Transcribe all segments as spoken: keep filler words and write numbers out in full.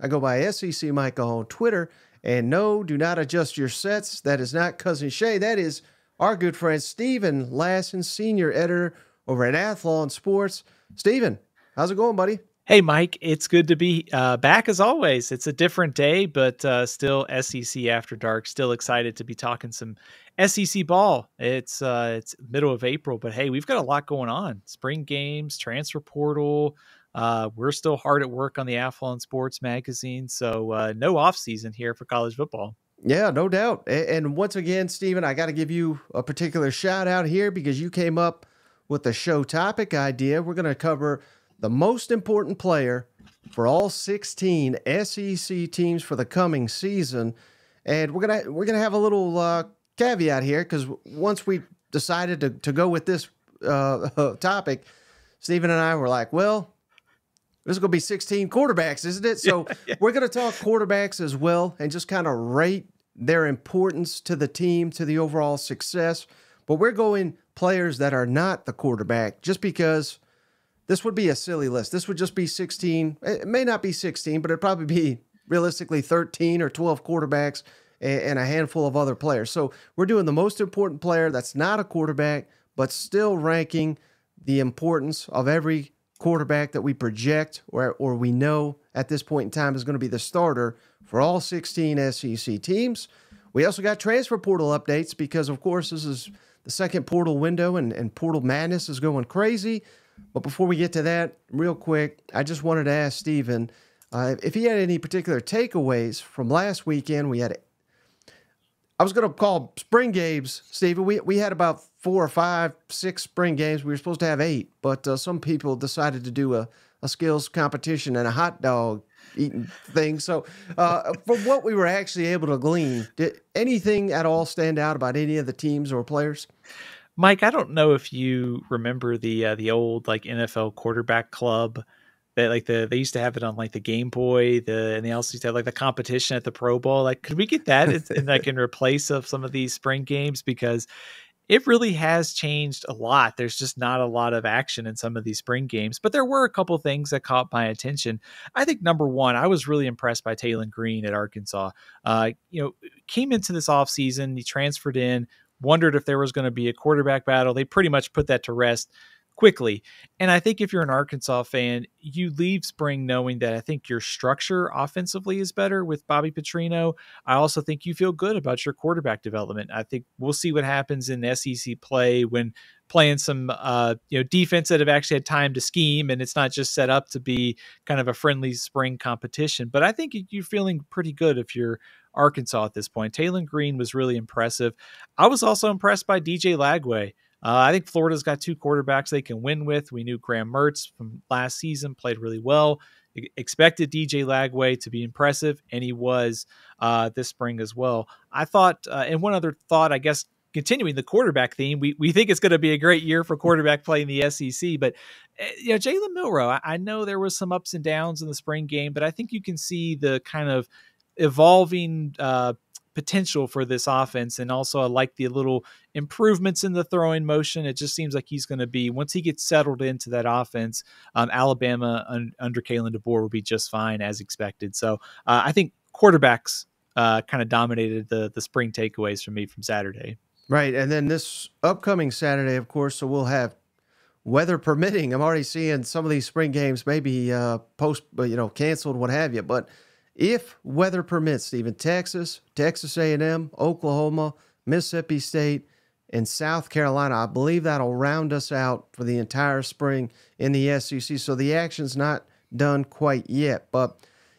I go by S E C Mike on Twitter. And no, do not adjust your sets. That is not Cousin Shay. That is our good friend Stephen Lassen, senior editor over at Athlon Sports. Stephen, how's it going, buddy? Hey, Mike. It's good to be uh, back as always. It's a different day, but uh, still S E C After Dark. Still excited to be talking some S E C ball. It's uh, it's middle of April, but hey, we've got a lot going on. Spring games, transfer portal. Uh, we're still hard at work on the Athlon Sports magazine, so uh, no off season here for college football. Yeah, no doubt. And, and once again, Stephen, I got to give you a particular shout out here because you came up with the show topic idea. We're going to cover the most important player for all sixteen S E C teams for the coming season, and we're gonna we're gonna have a little uh, caveat here because once we decided to to go with this uh, topic, Stephen and I were like, well, there's going to be sixteen quarterbacks, isn't it? So yeah, yeah. We're going to talk quarterbacks as well and just kind of rate their importance to the team, to the overall success. But we're going players that are not the quarterback just because this would be a silly list. This would just be sixteen. It may not be sixteen, but it'd probably be realistically thirteen or twelve quarterbacks and a handful of other players. So we're doing the most important player that's not a quarterback, but still ranking the importance of every quarterback that we project or, or we know at this point in time is going to be the starter for all sixteen S E C teams. We also got transfer portal updates because, of course, this is the second portal window and, and portal madness is going crazy. But before we get to that, real quick, I just wanted to ask Stephen uh, if he had any particular takeaways from last weekend. We had, I was going to call spring games, Stephen. We, we had about four or five, six spring games. We were supposed to have eight, but uh, some people decided to do a, a skills competition and a hot dog eating thing. So uh, from what we were actually able to glean, did anything at all stand out about any of the teams or players? Mike, I don't know if you remember the uh, the old like N F L quarterback club that like the they used to have it on like the Game Boy, the and they also used to have like the competition at the Pro Bowl. Like, could we get that in, in like in replace of some of these spring games, because it really has changed a lot. There's just not a lot of action in some of these spring games, but there were a couple of things that caught my attention. I think number one, I was really impressed by Taylor Green at Arkansas. Uh, you know, came into this offseason, he transferred in, wondered if there was going to be a quarterback battle. They pretty much put that to rest quickly. And I think if you're an Arkansas fan, you leave spring knowing that I think your structure offensively is better with Bobby Petrino. I also think you feel good about your quarterback development. I think we'll see what happens in S E C play when playing some uh, you know, defense that have actually had time to scheme, and it's not just set up to be kind of a friendly spring competition. But I think you're feeling pretty good if you're Arkansas at this point. Taylor Green was really impressive. I was also impressed by D J Lagway. Uh, I think Florida's got two quarterbacks they can win with. We knew Graham Mertz from last season played really well. Expected D J Lagway to be impressive, and he was uh, this spring as well. I thought, uh, and one other thought, I guess, continuing the quarterback theme, we, we think it's going to be a great year for quarterback play in the S E C, but you know, Jalen Milroe, I, I know there was some ups and downs in the spring game, but I think you can see the kind of evolving uh potential for this offense. And also I like the little improvements in the throwing motion. It just seems like he's going to be, once he gets settled into that offense, um, Alabama un, under Kalen DeBoer will be just fine as expected. So uh, I think quarterbacks uh, kind of dominated the, the spring takeaways for me from Saturday. Right. And then this upcoming Saturday, of course, so we'll have weather permitting. I'm already seeing some of these spring games, maybe uh, post, you know, canceled, what have you, but if weather permits, Stephen, Texas, Texas A and M, Oklahoma, Mississippi State, and South Carolina, I believe that'll round us out for the entire spring in the S E C. So the action's not done quite yet. But,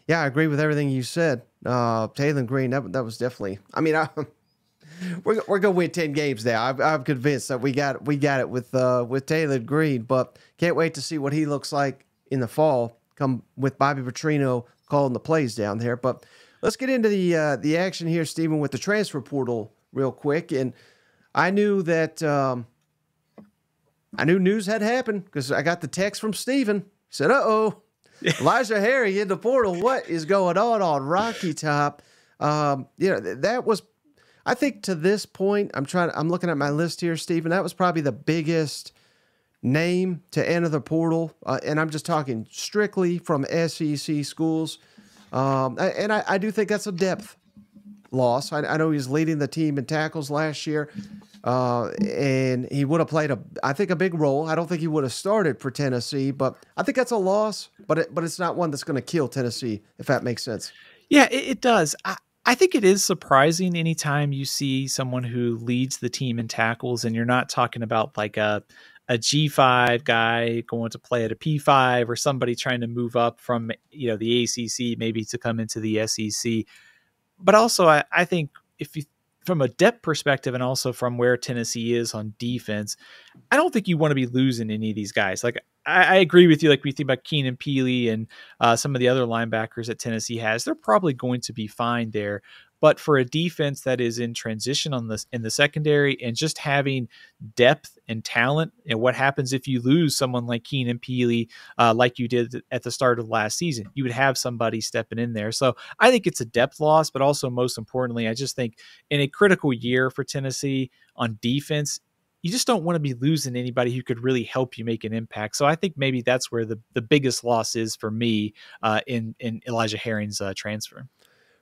yeah, I agree with everything you said. Uh, Taylor Green, that, that was definitely – I mean, I, we're, we're going to win ten games now. I'm, I'm convinced that we got we got it with, uh, with Taylor Green. But can't wait to see what he looks like in the fall come with Bobby Petrino calling the plays down there. But let's get into the uh, the action here, Stephen, with the transfer portal real quick. And I knew that um, I knew news had happened because I got the text from Stephen. He said, uh-oh, Elijah Harry in the portal. What is going on on Rocky Top? Um, you know, that was, I think to this point, I'm trying to, I'm looking at my list here, Stephen. That was probably the biggest name to enter the portal, uh, and I'm just talking strictly from S E C schools. Um, and I, I do think that's a depth loss. I, I know he's leading the team in tackles last year, uh, and he would have played a, I think, a big role. I don't think he would have started for Tennessee, but I think that's a loss. But it, but it's not one that's going to kill Tennessee, if that makes sense. Yeah, it, it does. I, I think it is surprising anytime you see someone who leads the team in tackles, and you're not talking about like a a G five guy going to play at a P five or somebody trying to move up from, you know, the A C C maybe to come into the S E C. But also I, I think if you, from a depth perspective and also from where Tennessee is on defense, I don't think you want to be losing any of these guys. Like I, I agree with you. Like we think about Keenan Peely and uh, some of the other linebackers that Tennessee has, they're probably going to be fine there. But for a defense that is in transition on this in the secondary and just having depth and talent, and what happens if you lose someone like Keenan Peely, uh, like you did at the start of last season, you would have somebody stepping in there. So I think it's a depth loss, but also most importantly, I just think in a critical year for Tennessee on defense, you just don't want to be losing anybody who could really help you make an impact. So I think maybe that's where the, the biggest loss is for me uh, in, in Elijah Herring's uh, transfer.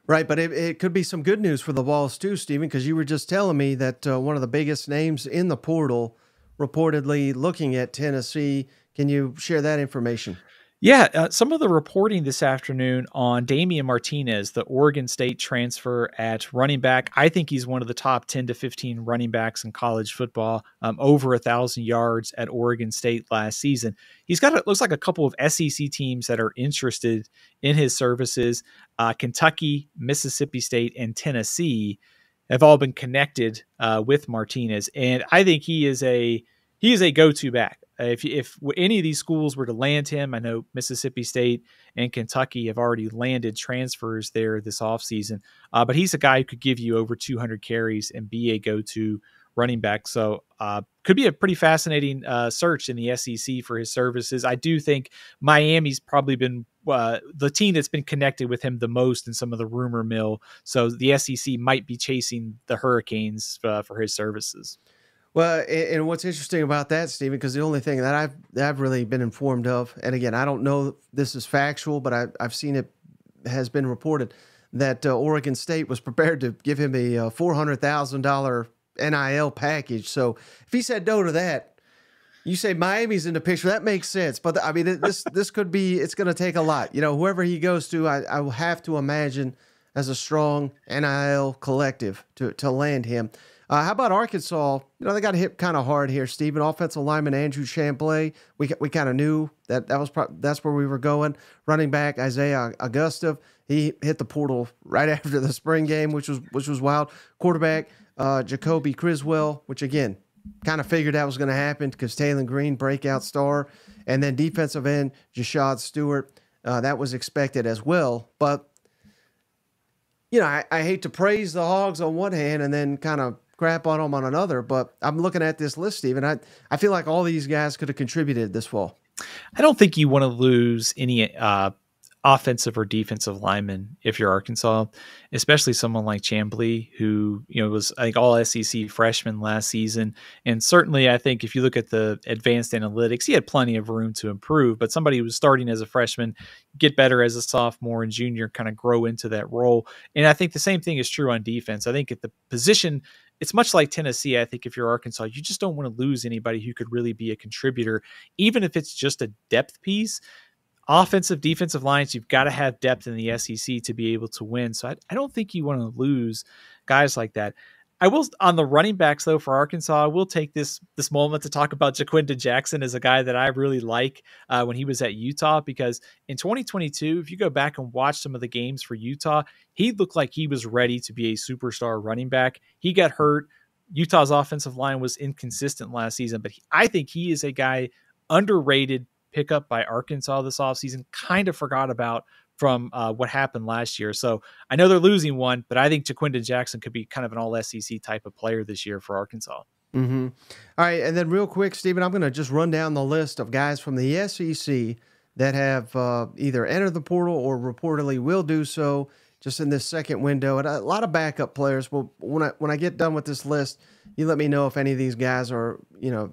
Right, but it, it could be some good news for the Vols too, Stephen, because you were just telling me that uh, one of the biggest names in the portal reportedly looking at Tennessee. Can you share that information? Yeah, uh, some of the reporting this afternoon on Damian Martinez, the Oregon State transfer at running back. I think he's one of the top ten to fifteen running backs in college football, um, over one thousand yards at Oregon State last season. He's got, it looks like, a couple of S E C teams that are interested in his services. Uh, Kentucky, Mississippi State, and Tennessee have all been connected uh, with Martinez. And I think he is a he is a go-to back. If, if any of these schools were to land him, I know Mississippi State and Kentucky have already landed transfers there this offseason, uh, but he's a guy who could give you over two hundred carries and be a go-to running back. So uh, could be a pretty fascinating uh, search in the S E C for his services. I do think Miami's probably been uh, the team that's been connected with him the most in some of the rumor mill. So the S E C might be chasing the Hurricanes uh, for his services. Well, and what's interesting about that, Stephen, because the only thing that I've that I've really been informed of, and again, I don't know if this is factual, but I, I've seen it has been reported that uh, Oregon State was prepared to give him a uh, four hundred thousand dollar N I L package. So if he said no to that, you say Miami's in the picture. That makes sense. But the, I mean, this this could be, it's going to take a lot. You know, whoever he goes to, I, I will have to imagine as a strong N I L collective to, to land him. Uh, how about Arkansas? You know, they got hit kind of hard here, Stephen. Offensive lineman Andrew Champlay. We we kind of knew that that was pro that's where we were going. Running back Isaiah Augusta. He hit the portal right after the spring game, which was which was wild. Quarterback uh, Jacoby Criswell, which again kind of figured that was going to happen because Taylor Green, breakout star, and then defensive end Jashad Stewart. Uh, that was expected as well, but you know, I, I hate to praise the Hogs on one hand and then kind of crap on them on another, but I'm looking at this list, Stephen. I, I feel like all these guys could have contributed this fall. I don't think you want to lose any uh, offensive or defensive linemen if you're Arkansas, especially someone like Chamblee, who, you know, was like all S E C freshman last season. And certainly I think if you look at the advanced analytics, he had plenty of room to improve, but somebody who was starting as a freshman, get better as a sophomore and junior, kind of grow into that role. And I think the same thing is true on defense. I think at the position, it's much like Tennessee. I think if you're Arkansas, you just don't want to lose anybody who could really be a contributor, even if it's just a depth piece. Offensive, defensive lines, you've got to have depth in the S E C to be able to win. So I, I don't think you want to lose guys like that. I will, on the running backs, though, for Arkansas, I will take this this moment to talk about Jaquindon Jackson as a guy that I really like uh, when he was at Utah, because in twenty twenty-two, if you go back and watch some of the games for Utah, he looked like he was ready to be a superstar running back. He got hurt. Utah's offensive line was inconsistent last season, but he, I think he is a guy underrated pickup by Arkansas this offseason, kind of forgot about from uh, what happened last year. So I know they're losing one, but I think Jaquindon Jackson could be kind of an all S E C type of player this year for Arkansas. Mm-hmm. All right. And then real quick, Stephen, I'm going to just run down the list of guys from the S E C that have uh, either entered the portal or reportedly will do so just in this second window. And a lot of backup players. Well, when I, when I get done with this list, you let me know if any of these guys are, you know,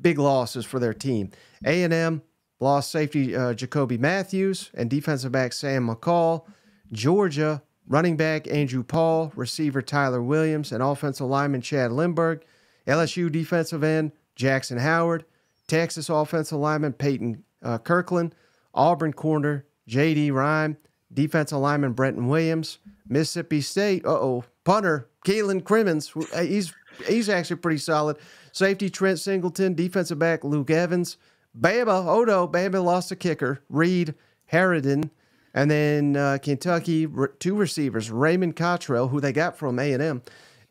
big losses for their team. A and M, lost safety uh, Jacoby Matthews and defensive back Sam McCall. Georgia, running back Andrew Paul, receiver Tyler Williams, and offensive lineman Chad Lindbergh. L S U defensive end Jackson Howard. Texas offensive lineman Peyton uh, Kirkland. Auburn corner J D Rhyme. Defensive lineman Brenton Williams. Mississippi State, uh-oh, punter Keelan Crimmins. He's, he's actually pretty solid. Safety Trent Singleton. Defensive back Luke Evans. Bama, Odo, Bama lost a kicker, Reed Harridan. And then uh, Kentucky, two receivers, Raymond Cottrell, who they got from A and M,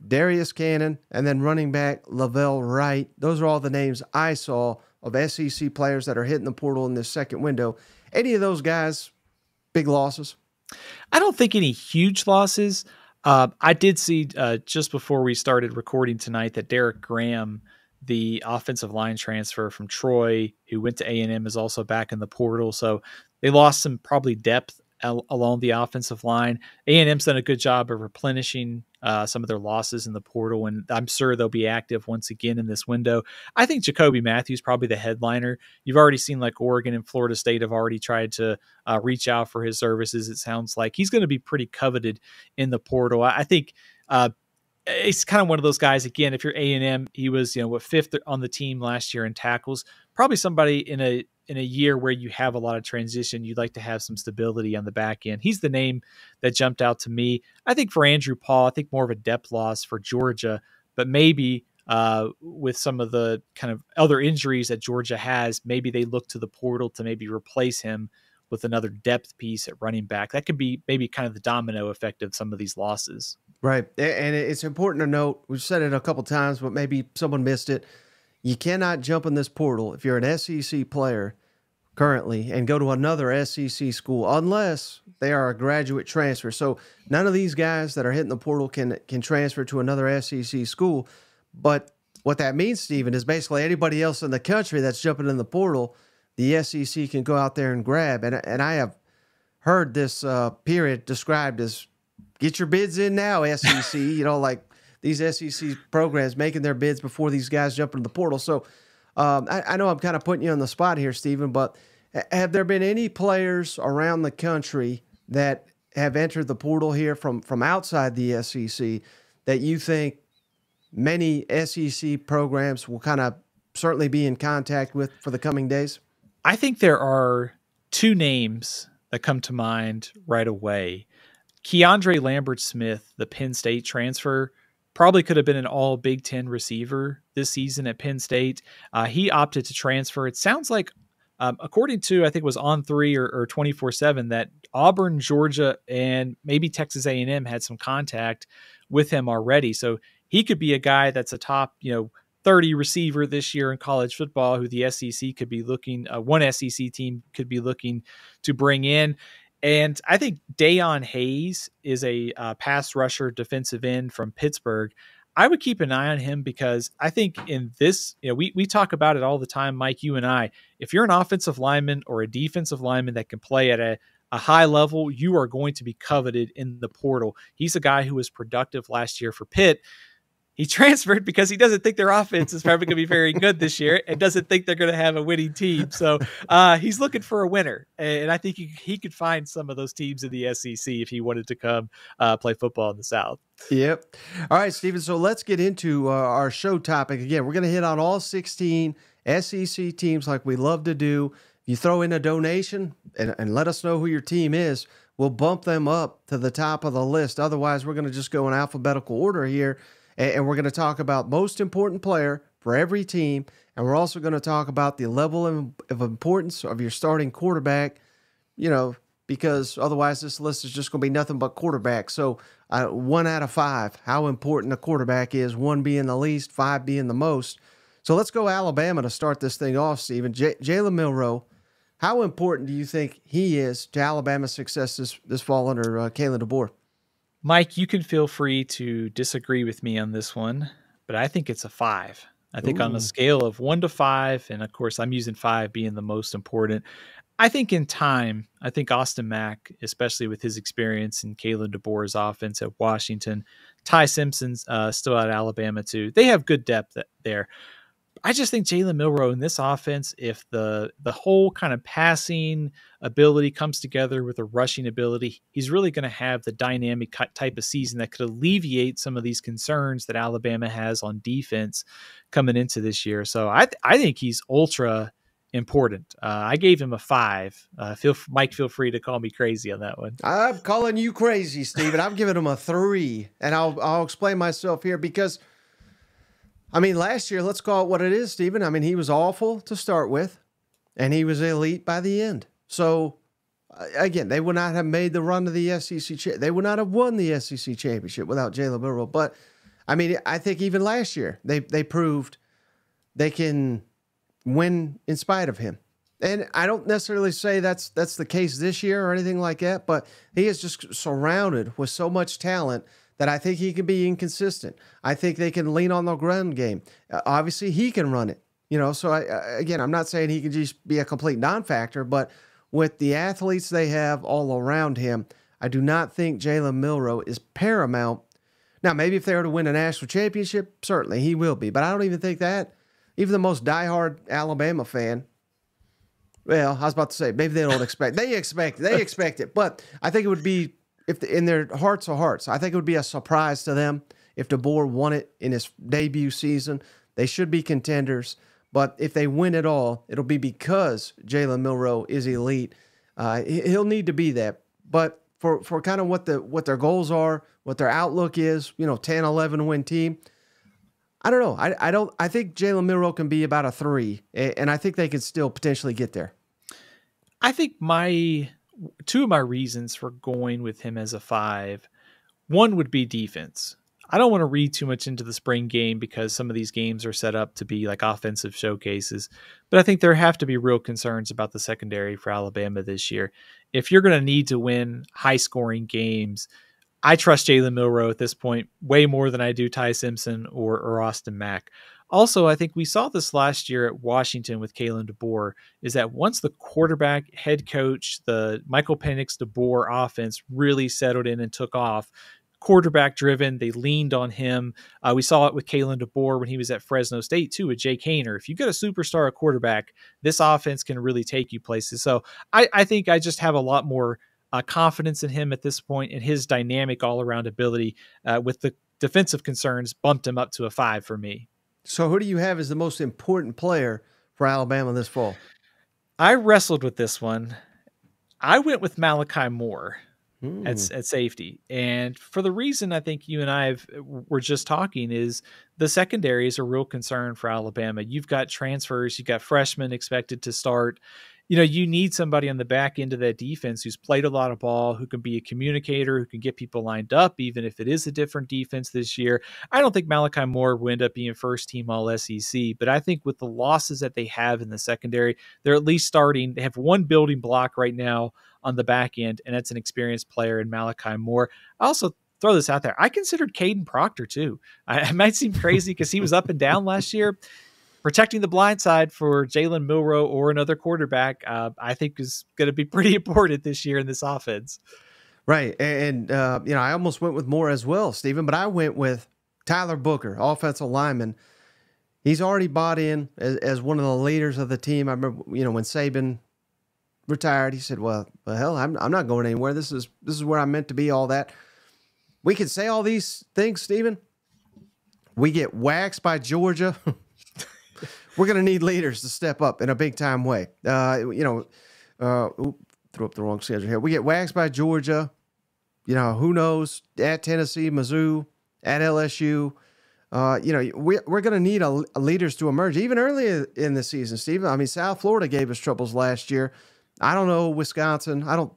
Darius Cannon, and then running back Lavelle Wright. Those are all the names I saw of S E C players that are hitting the portal in this second window. Any of those guys, big losses? I don't think any huge losses. Uh, I did see uh, just before we started recording tonight that Derek Graham, the offensive line transfer from Troy, who went to A and M, is also back in the portal. So they lost some probably depth al along the offensive line. A and M's done a good job of replenishing uh, some of their losses in the portal, and I'm sure they'll be active once again in this window. I think Jacoby Matthews probably the headliner. You've already seen like Oregon and Florida State have already tried to uh, reach out for his services. It sounds like he's going to be pretty coveted in the portal. I, I think uh, It's kind of one of those guys, again, if you're A and M, he was, you know, what, fifth on the team last year in tackles. Probably somebody in a in a year where you have a lot of transition, you'd like to have some stability on the back end. He's the name that jumped out to me. I think for Andrew Paul, I think more of a depth loss for Georgia, but maybe uh, with some of the kind of other injuries that Georgia has, maybe they look to the portal to maybe replace him with another depth piece at running back. That could be maybe kind of the domino effect of some of these losses. Right. And it's important to note, we've said it a couple times, but maybe someone missed it. You cannot jump in this portal if you're an S E C player currently and go to another S E C school unless they are a graduate transfer. So none of these guys that are hitting the portal can, can transfer to another S E C school. But what that means, Stephen, is basically anybody else in the country that's jumping in the portal, the S E C can go out there and grab. And, and I have heard this uh, period described as, get your bids in now, S E C. You know, like these S E C programs making their bids before these guys jump into the portal. So um, I, I know I'm kind of putting you on the spot here, Stephen, but have there been any players around the country that have entered the portal here from, from outside the S E C that you think many S E C programs will kind of certainly be in contact with for the coming days? I think there are two names that come to mind right away. Keandre Lambert-Smith, the Penn State transfer, probably could have been an all Big Ten receiver this season at Penn State. Uh, he opted to transfer. It sounds like, um, according to, I think it was On Three or twenty-four seven, that Auburn, Georgia, and maybe Texas A and M had some contact with him already. So he could be a guy that's a top, you know, thirty receiver this year in college football who the S E C could be looking, uh, one S E C team could be looking to bring in. And I think Dayon Hayes is a uh, pass rusher, defensive end from Pittsburgh. I would keep an eye on him because I think in this, you know, we, we talk about it all the time, Mike, you and I, if you're an offensive lineman or a defensive lineman that can play at a, a high level, you are going to be coveted in the portal. He's a guy who was productive last year for Pitt. He transferred because he doesn't think their offense is probably going to be very good this year and doesn't think they're going to have a winning team. So uh, he's looking for a winner. And I think he, he could find some of those teams in the S E C if he wanted to come uh, play football in the South. Yep. All right, Stephen. So let's get into uh, our show topic. Again, we're going to hit on all sixteen S E C teams like we love to do. You throw in a donation and, and let us know who your team is. We'll bump them up to the top of the list. Otherwise, we're going to just go in alphabetical order here. And we're going to talk about most important player for every team. And we're also going to talk about the level of importance of your starting quarterback, you know, because otherwise this list is just going to be nothing but quarterback. So uh, one out of five, how important a quarterback is, one being the least, five being the most. So let's go Alabama to start this thing off, Stephen. J Jalen Milroe, how important do you think he is to Alabama's success this, this fall under uh, Kalen DeBoer? Mike, you can feel free to disagree with me on this one, but I think it's a five. I think Ooh. on a scale of one to five, and of course I'm using five being the most important, I think in time, I think Austin Mack, especially with his experience in Kalen DeBoer's offense at Washington, Ty Simpson's uh, still at Alabama too. They have good depth there. I just think Jalen Milroe in this offense, if the the whole kind of passing ability comes together with a rushing ability, he's really going to have the dynamic type of season that could alleviate some of these concerns that Alabama has on defense coming into this year. So I th I think he's ultra important. Uh, I gave him a five. Uh, feel Mike, feel free to call me crazy on that one. I'm calling you crazy, Stephen. I'm giving him a three, and I'll I'll explain myself here because. I mean, last year, let's call it what it is, Stephen. I mean, he was awful to start with, and he was elite by the end. So, again, they would not have made the run to the S E C. They would not have won the S E C championship without Jalen Milroe. But, I mean, I think even last year, they, they proved they can win in spite of him. And I don't necessarily say that's, that's the case this year or anything like that, but he is just surrounded with so much talent that I think he can be inconsistent. I think they can lean on the ground game. Uh, obviously, he can run it. You know, so I, uh, again, I'm not saying he can just be a complete non-factor, but with the athletes they have all around him, I do not think Jalen Milroe is paramount. Now, maybe if they were to win a national championship, certainly he will be, but I don't even think that. Even the most diehard Alabama fan, well, I was about to say, maybe they don't expect. They expect. They expect it, but I think it would be, if the, in their hearts of hearts, I think it would be a surprise to them if DeBoer won it in his debut season. They should be contenders, but if they win at all, it'll be because Jalen Milroe is elite. Uh, he'll need to be that, but for for kind of what the what their goals are, what their outlook is, you know, ten, eleven win team. I don't know. I I don't. I think Jalen Milroe can be about a three, and I think they could still potentially get there. I think my. Two of my reasons for going with him as a five, one would be defense. I don't want to read too much into the spring game because some of these games are set up to be like offensive showcases, but I think there have to be real concerns about the secondary for Alabama this year. If you're going to need to win high scoring games, I trust Jalen Milroe at this point way more than I do Ty Simpson or, or Austin Mack. Also, I think we saw this last year at Washington with Kalen DeBoer, is that once the quarterback, head coach, the Michael Penix DeBoer offense really settled in and took off, quarterback driven, they leaned on him. Uh, we saw it with Kalen DeBoer when he was at Fresno State too, with Jay Kaner. If you get a superstar at quarterback, this offense can really take you places. So I, I think I just have a lot more uh, confidence in him at this point and his dynamic all-around ability uh, with the defensive concerns bumped him up to a five for me. So who do you have as the most important player for Alabama this fall? I wrestled with this one. I went with Malachi Moore mm. at, at safety. And for the reason I think you and I have, were just talking is the secondary is a real concern for Alabama. You've got transfers. You've got freshmen expected to start. You know, you need somebody on the back end of that defense who's played a lot of ball, who can be a communicator, who can get people lined up, even if it is a different defense this year. I don't think Malachi Moore will end up being first team all S E C, but I think with the losses that they have in the secondary, they're at least starting. They have one building block right now on the back end, and that's an experienced player in Malachi Moore. I also throw this out there. I considered Caden Proctor, too. I, I might seem crazy because he was up and down last year. Protecting the blind side for Jalen Milroe or another quarterback, uh, I think is going to be pretty important this year in this offense. Right. And, uh, you know, I almost went with Moore as well, Stephen, but I went with Tyler Booker, offensive lineman. He's already bought in as, as one of the leaders of the team. I remember, you know, when Saban retired, he said, well, well hell, I'm, I'm not going anywhere. This is, this is where I'm meant to be, all that. We can say all these things, Stephen. We get waxed by Georgia. We're going to need leaders to step up in a big-time way. Uh, you know, uh, oops, threw up the wrong schedule here. We get waxed by Georgia. You know, who knows? At Tennessee, Mizzou, at L S U. Uh, you know, we, we're going to need a, a leaders to emerge. Even earlier in the season, Stephen. I mean, South Florida gave us troubles last year. I don't know, Wisconsin. I don't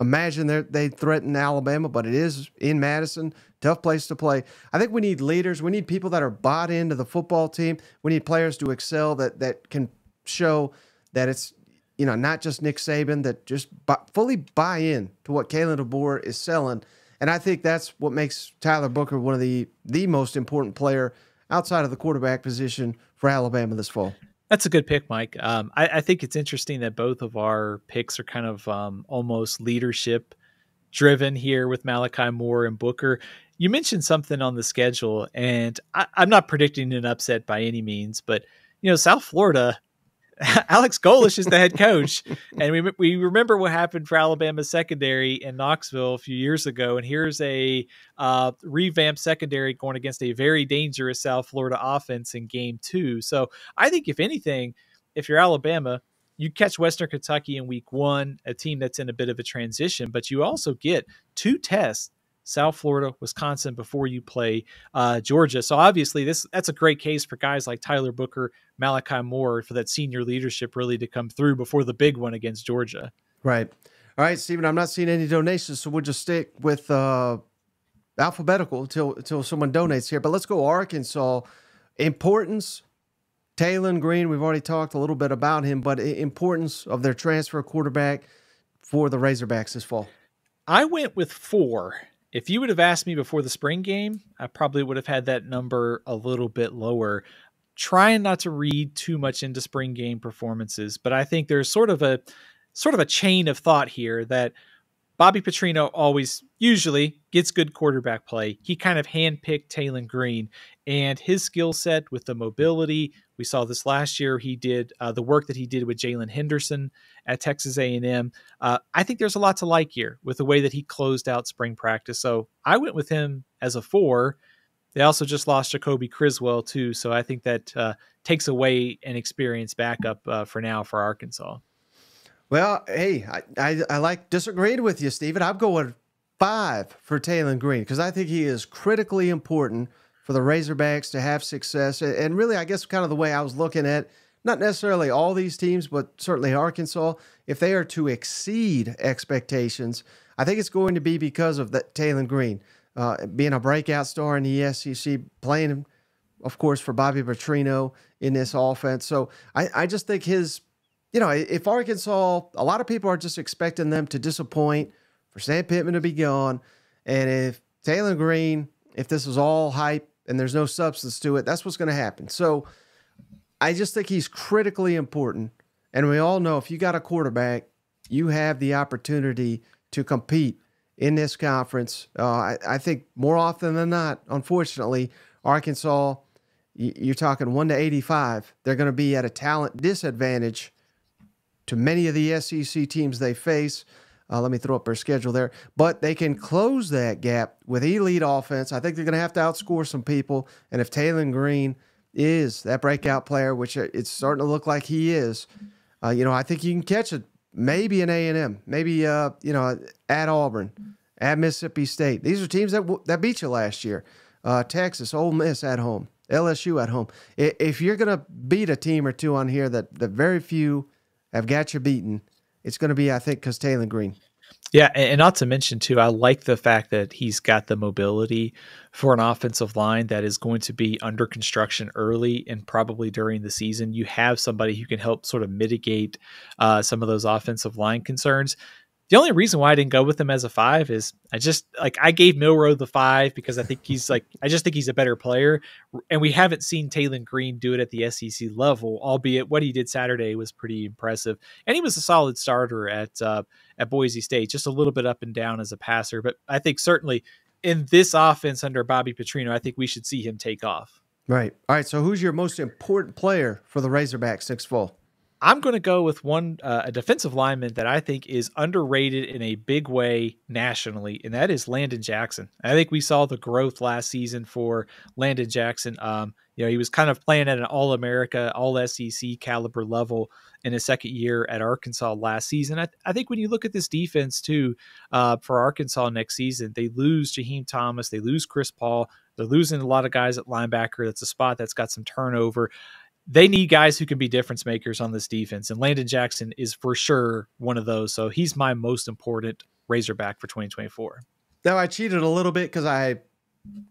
imagine they threaten Alabama, but it is in Madison. Tough place to play. I think we need leaders. We need people that are bought into the football team. We need players to excel that that can show that it's, you know, not just Nick Saban, that just buy, fully buy in to what Kalen DeBoer is selling. And I think that's what makes Tyler Booker one of the the most important player outside of the quarterback position for Alabama this fall. That's a good pick, Mike. Um, I, I think it's interesting that both of our picks are kind of um, almost leadership driven here with Malachi Moore and Booker. you mentioned something on the schedule, and I, I'm not predicting an upset by any means, but you know, South Florida, Alex Golish is the head coach, and we we remember what happened for Alabama secondary in Knoxville a few years ago. And here's a uh, revamped secondary going against a very dangerous South Florida offense in game two. So I think if anything, if you're Alabama, you catch Western Kentucky in week one, a team that's in a bit of a transition, but you also get two tests, South Florida, Wisconsin, before you play uh, Georgia. So obviously this that's a great case for guys like Tyler Booker, Malachi Moore, for that senior leadership really to come through before the big one against Georgia. Right. All right, Stephen, I'm not seeing any donations, so we'll just stick with uh, alphabetical until, until someone donates here. But let's go Arkansas. Importance, Taylor Green, we've already talked a little bit about him, but importance of their transfer quarterback for the Razorbacks this fall. I went with four. If you would have asked me before the spring game, I probably would have had that number a little bit lower. Trying not to read too much into spring game performances, but I think there's sort of a sort of a chain of thought here that Bobby Petrino always usually gets good quarterback play. He kind of handpicked Taylor Green and his skill set with the mobility. We saw this last year. He did uh, the work that he did with Jaylen Henderson at Texas A and M. Uh, I think there's a lot to like here with the way that he closed out spring practice. So I went with him as a four. They also just lost Jacoby Criswell too. So I think that uh, takes away an experienced backup uh, for now for Arkansas. Well, hey, I, I, I like disagreed with you, Stephen. I'm going five for Taylor Green because I think he is critically important for the Razorbacks to have success. And really, I guess kind of the way I was looking at, not necessarily all these teams, but certainly Arkansas, if they are to exceed expectations, I think it's going to be because of that Taylor Green uh, being a breakout star in the S E C, playing, of course, for Bobby Petrino in this offense. So I, I just think his... You know, if Arkansas, a lot of people are just expecting them to disappoint, for Sam Pittman to be gone. And if Taylor Green, if this is all hype and there's no substance to it, that's what's going to happen. So I just think he's critically important. And we all know if you got a quarterback, you have the opportunity to compete in this conference. Uh, I, I think more often than not, unfortunately, Arkansas, you're talking one to eighty-five, they're going to be at a talent disadvantage to many of the S E C teams they face. Uh, let me throw up their schedule there. But they can close that gap with elite offense. I think they're going to have to outscore some people. And if Taylor Green is that breakout player, which it's starting to look like he is, uh, you know, I think you can catch it. Maybe an A and M, maybe, uh, you know, at Auburn, at Mississippi State. These are teams that, w that beat you last year. Uh, Texas, Ole Miss at home, L S U at home. If you're going to beat a team or two on here that the very few I've got you beaten, it's going to be, I think, because Taylor Green. Yeah, and not to mention, too, I like the fact that he's got the mobility for an offensive line that is going to be under construction early and probably during the season. You have somebody who can help sort of mitigate uh, some of those offensive line concerns. The only reason why I didn't go with him as a five is I just like I gave Milroe the five because I think he's like I just think he's a better player. And we haven't seen Taylor Green do it at the S E C level, albeit what he did Saturday was pretty impressive. And he was a solid starter at uh, at Boise State, just a little bit up and down as a passer. But I think certainly in this offense under Bobby Petrino, I think we should see him take off. Right. All right. So who's your most important player for the Razorbacks next fall? I'm going to go with one, uh, a defensive lineman that I think is underrated in a big way nationally, and that is Landon Jackson. I think we saw the growth last season for Landon Jackson. Um, you know, he was kind of playing at an All-America, All-S E C caliber level in his second year at Arkansas last season. I, th I think when you look at this defense, too, uh, for Arkansas next season, they lose Jaheim Thomas, they lose Chris Paul, they're losing a lot of guys at linebacker. That's a spot that's got some turnover. They need guys who can be difference makers on this defense, and Landon Jackson is for sure one of those. So he's my most important Razorback for twenty twenty-four. Now, I cheated a little bit because I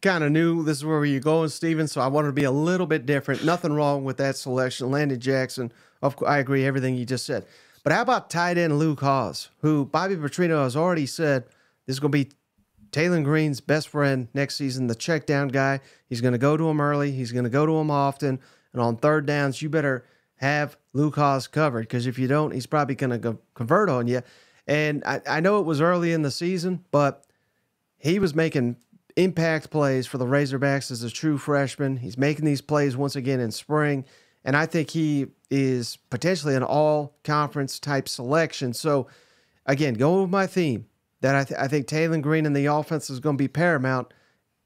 kind of knew this is where you're going, Stephen, so I wanted to be a little bit different. Nothing wrong with that selection. Landon Jackson, of course, I agree everything you just said. But how about tight end Luke Hawes, who Bobby Petrino has already said this is going to be Taylor Green's best friend next season, the check down guy. He's going to go to him early. He's going to go to him often. And on third downs, you better have Luke Hawes covered because if you don't, he's probably going to go convert on you. And I, I know it was early in the season, but he was making impact plays for the Razorbacks as a true freshman. He's making these plays once again in spring, and I think he is potentially an all-conference type selection. So, again, going with my theme, that I, th I think Taylor Green and the offense is going to be paramount.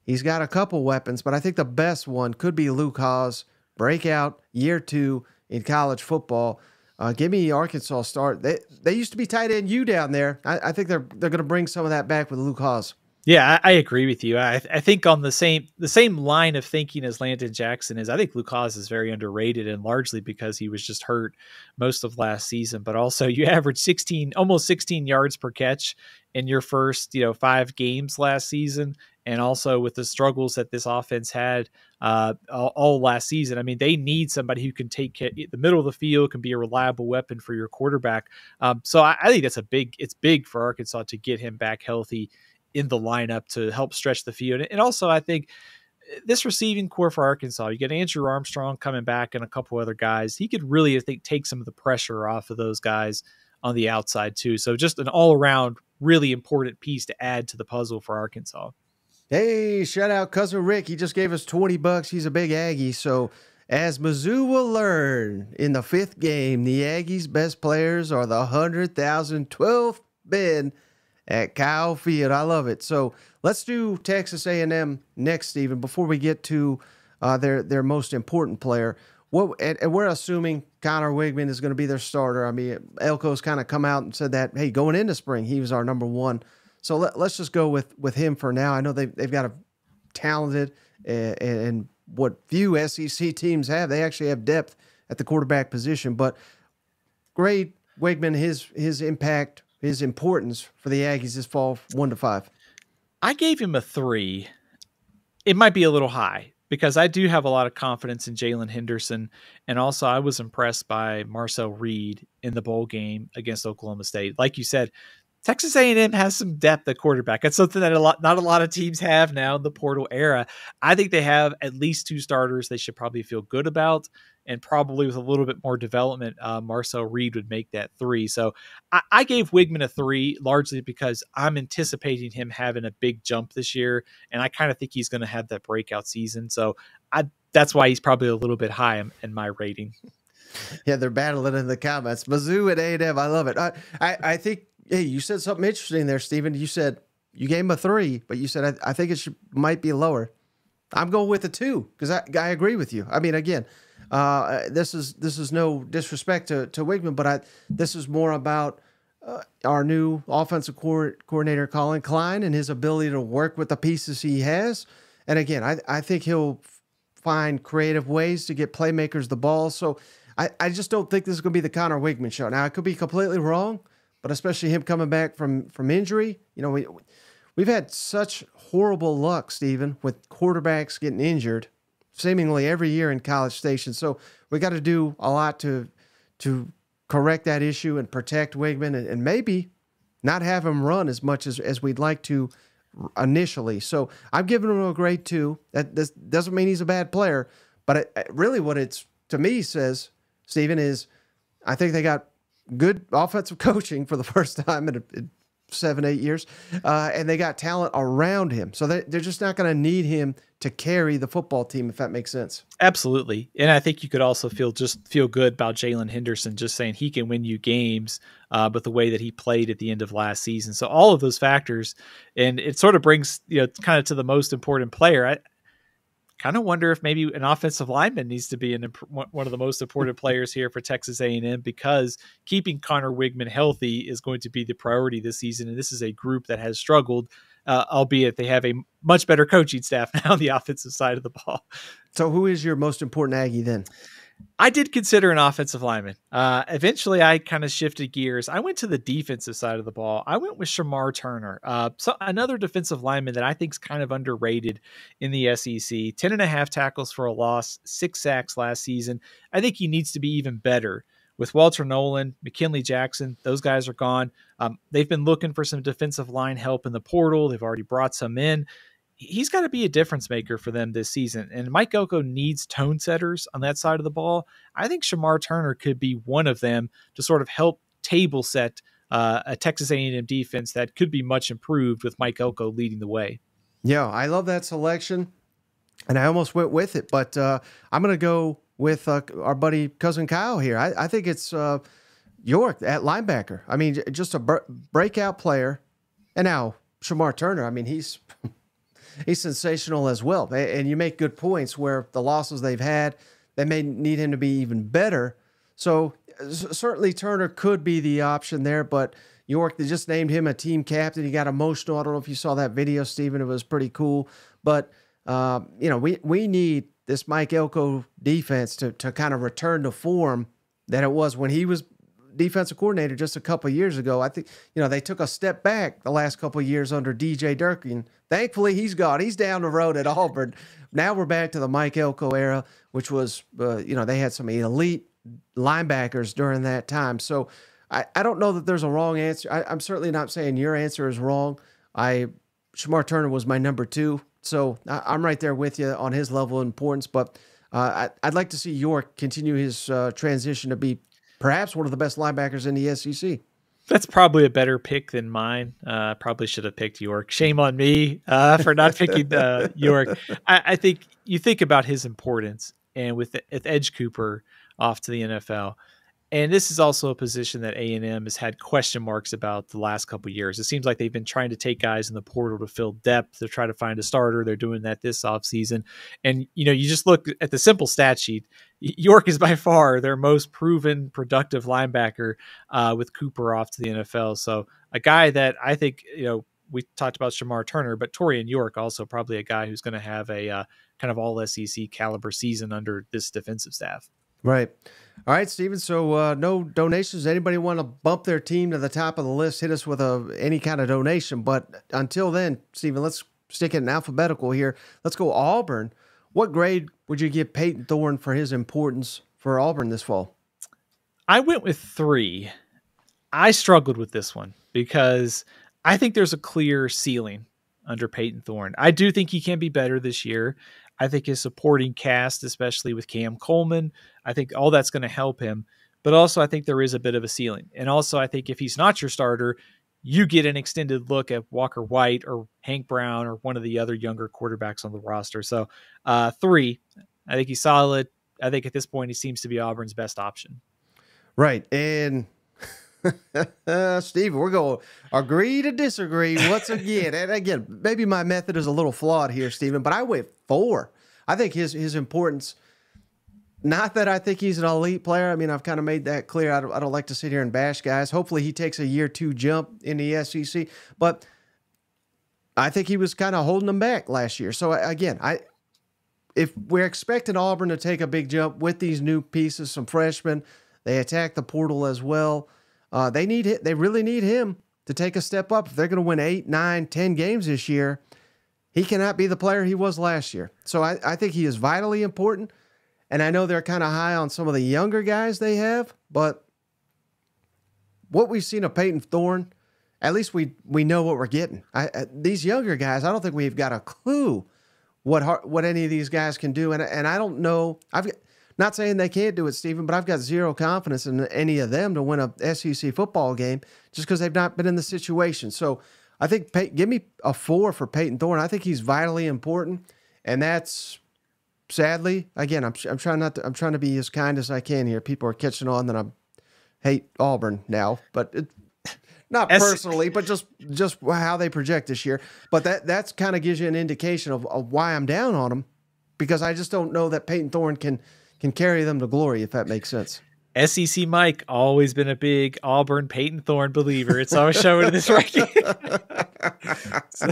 He's got a couple weapons, but I think the best one could be Luke Hawes, breakout year two in college football. Uh, give me Arkansas start. They they used to be tight end U down there. I, I think they're they're going to bring some of that back with Luke Hawes. Yeah, I, I agree with you. I I think on the same the same line of thinking as Landon Jackson is, I think Luke Hawes is very underrated, and largely because he was just hurt most of last season. But also, you averaged sixteen, almost sixteen yards per catch in your first, you know, five games last season. And also with the struggles that this offense had uh, all, all last season, I mean, they need somebody who can take the middle of the field, can be a reliable weapon for your quarterback. Um, so I, I think that's a big, it's big for Arkansas to get him back healthy in the lineup to help stretch the field. And also, I think this receiving core for Arkansas, you get Andrew Armstrong coming back and a couple other guys. He could really, I think, take some of the pressure off of those guys on the outside too. So just an all around really important piece to add to the puzzle for Arkansas. Hey, shout out Cousin Rick. He just gave us twenty bucks. He's a big Aggie. So as Mizzou will learn in the fifth game, the Aggies' best players are the one hundred thousand twelfth men at Kyle Field. I love it. So let's do Texas A and M next, Stephen, before we get to uh, their their most important player. What, and, and we're assuming Conner Weigman is going to be their starter. I mean, Elko's kind of come out and said that, hey, going into spring, he was our number one. So let, let's just go with, with him for now. I know they've, they've got a talented and, and what few S E C teams have. They actually have depth at the quarterback position. But grade Weigman, his, his impact, his importance for the Aggies this fall, one to five. I gave him a three. It might be a little high, because I do have a lot of confidence in Jaylen Henderson. And also, I was impressed by Marcel Reed in the bowl game against Oklahoma State. Like you said, Texas A and M has some depth at quarterback. That's something that a lot, not a lot of teams have now in the portal era. I think they have at least two starters they should probably feel good about, and probably with a little bit more development, uh, Marcel Reed would make that three. So I, I gave Weigman a three, largely because I'm anticipating him having a big jump this year, and I kind of think he's going to have that breakout season. So I, that's why he's probably a little bit high in, in my rating. Yeah, they're battling in the comments. Mizzou and A and M, I love it. I, I, I think... Hey, you said something interesting there, Stephen. You said you gave him a three, but you said, I, I think it should, might be lower. I'm going with a two, because I, I agree with you. I mean, again, uh, this is this is no disrespect to, to Weigman, but I, this is more about uh, our new offensive co coordinator, Colin Klein, and his ability to work with the pieces he has. And again, I, I think he'll find creative ways to get playmakers the ball. So I, I just don't think this is going to be the Conner Weigman show. Now, I could be completely wrong, but especially him coming back from, from injury. You know, we, we've had such horrible luck, Stephen, with quarterbacks getting injured seemingly every year in College Station. So we got to do a lot to to correct that issue and protect Weigman, and, and maybe not have him run as much as, as we'd like to initially. So I'm giving him a grade two. That this doesn't mean he's a bad player, but it, it really what it's to me says, Stephen, is I think they got good offensive coaching for the first time in, in seven, eight years. Uh, and they got talent around him. So they, they're just not going to need him to carry the football team, if that makes sense. Absolutely. And I think you could also feel just feel good about Jaylen Henderson, just saying he can win you games, uh, but the way that he played at the end of last season. So all of those factors, and it sort of brings, you know, kind of to the most important player. I, kind of wonder if maybe an offensive lineman needs to be an, one of the most important players here for Texas A and M, because keeping Conner Weigman healthy is going to be the priority this season. And this is a group that has struggled, uh, albeit they have a much better coaching staff now on the offensive side of the ball. So who is your most important Aggie then? I did consider an offensive lineman. Uh, eventually, I kind of shifted gears. I went to the defensive side of the ball. I went with Shemar Turner, uh, so another defensive lineman that I think is kind of underrated in the S E C. Ten and a half tackles for a loss, six sacks last season. I think he needs to be even better. With Walter Nolen, McKinley Jackson, those guys are gone. Um, they've been looking for some defensive line help in the portal. They've already brought some in. He's got to be a difference maker for them this season. And Mike Elko needs tone setters on that side of the ball. I think Shemar Turner could be one of them to sort of help table set uh, a Texas A and M defense that could be much improved with Mike Elko leading the way. Yeah, I love that selection, and I almost went with it, but uh, I'm going to go with uh, our buddy cousin Kyle here. I, I think it's uh, York at linebacker. I mean, just a br breakout player. And now Shemar Turner, I mean, he's he's sensational as well. And you make good points where the losses they've had, they may need him to be even better. So certainly Turner could be the option there, but York, they just named him a team captain. He got emotional. I don't know if you saw that video, Stephen. It was pretty cool. But, uh, you know, we, we need this Mike Elko defense to, to kind of return to form that it was when he was defensive coordinator just a couple of years ago. I think, you know, they took a step back the last couple of years under D J Durkin. Thankfully, he's gone. He's down the road at Auburn. Now we're back to the Mike Elko era, which was, uh, you know, they had some elite linebackers during that time. So I, I don't know that there's a wrong answer. I, I'm certainly not saying your answer is wrong. I Shemar Turner was my number two. So I, I'm right there with you on his level of importance. But uh, I, I'd like to see York continue his uh, transition to be perhaps one of the best linebackers in the S E C. That's probably a better pick than mine. I uh, probably should have picked York. Shame on me uh, for not picking uh, York. I, I think you think about his importance, and with, with Edge Cooper off to the N F L, and this is also a position that A and M has had question marks about the last couple of years. It seems like they've been trying to take guys in the portal to fill depth. They're trying to find a starter. They're doing that this offseason. And, you know, you just look at the simple stat sheet. York is by far their most proven, productive linebacker uh, with Cooper off to the N F L. So a guy that I think, you know, we talked about Shemar Turner, but Torian York also probably a guy who's going to have a uh, kind of all S E C caliber season under this defensive staff. Right. All right, Stephen. So uh, no donations. Anybody want to bump their team to the top of the list, hit us with a, any kind of donation. But until then, Stephen, let's stick it in alphabetical here. Let's go Auburn. What grade would you give Peyton Thorne for his importance for Auburn this fall? I went with three. I struggled with this one because I think there's a clear ceiling under Peyton Thorne. I do think he can be better this year. I think his supporting cast, especially with Cam Coleman, I think all that's going to help him. But also, I think there is a bit of a ceiling. And also, I think if he's not your starter, you get an extended look at Walker White or Hank Brown or one of the other younger quarterbacks on the roster. So uh, three, I think he's solid. I think at this point, he seems to be Auburn's best option. Right. And uh, Steve, we're going to agree to disagree once again. And again, maybe my method is a little flawed here, Stephen, but I went four. I think his his importance, not that I think he's an elite player. I mean, I've kind of made that clear. I don't, I don't like to sit here and bash guys. Hopefully he takes a year two jump in the S E C, but I think he was kind of holding them back last year. So again, I if we're expecting Auburn to take a big jump with these new pieces, some freshmen, they attack the portal as well. Uh, they need it. They really need him to take a step up. If they're going to win eight, nine, ten games this year, he cannot be the player he was last year. So I, I think he is vitally important. And I know they're kind of high on some of the younger guys they have, but what we've seen of Peyton Thorne, at least we we know what we're getting. I, I, these younger guys, I don't think we've got a clue what what any of these guys can do. And and I don't know. I've Not saying they can't do it, Stephen, but I've got zero confidence in any of them to win a S E C football game just because they've not been in the situation. So I think Pey give me a four for Peyton Thorne. I think he's vitally important, and that's sadly again. I'm I'm trying not to. I'm trying to be as kind as I can here. People are catching on that I hate Auburn now, but it, not personally, but just just how they project this year. But that that's kind of gives you an indication of, of why I'm down on them, because I just don't know that Peyton Thorne can. can carry them to glory, if that makes sense. S E C Mike, always been a big Auburn Peyton Thorne believer. It's always showing in this ranking. so,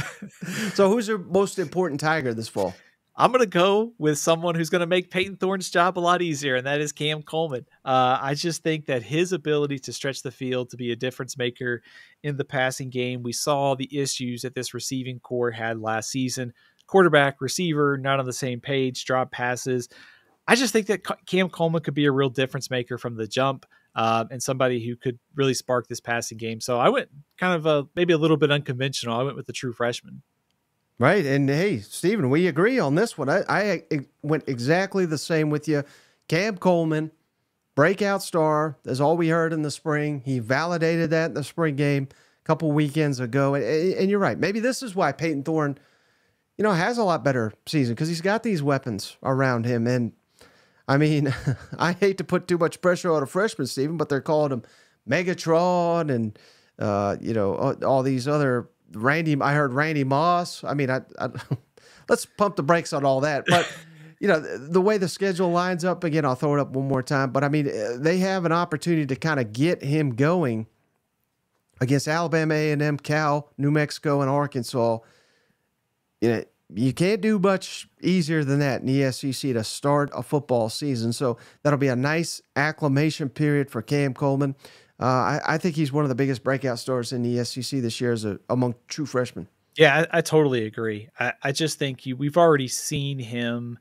so who's your most important Tiger this fall? I'm going to go with someone who's going to make Peyton Thorne's job a lot easier, and that is Cam Coleman. Uh, I just think that his ability to stretch the field, to be a difference maker in the passing game, we saw the issues that this receiving core had last season. Quarterback, receiver, not on the same page, drop passes. I just think that Cam Coleman could be a real difference maker from the jump uh, and somebody who could really spark this passing game. So I went kind of a, maybe a little bit unconventional. I went with the true freshman. Right. And hey, Stephen, we agree on this one. I, I went exactly the same with you. Cam Coleman, breakout star. That's all we heard in the spring. He validated that in the spring game a couple weekends ago. And, and you're right. Maybe this is why Peyton Thorne you know, has a lot better season because he's got these weapons around him. And, I mean, I hate to put too much pressure on a freshman, Stephen, but they're calling him Megatron and, uh, you know, all, all these other Randy. I heard Randy Moss. I mean, I, I let's pump the brakes on all that. But, you know, the, the way the schedule lines up, again, I'll throw it up one more time. But, I mean, they have an opportunity to kind of get him going against Alabama, A and M, Cal, New Mexico, and Arkansas. You know, you can't do much easier than that in the S E C to start a football season. So that'll be a nice acclimation period for Cam Coleman. Uh, I, I think he's one of the biggest breakout stars in the S E C this year as a, among true freshmen. Yeah, I, I totally agree. I, I just think you, we've already seen him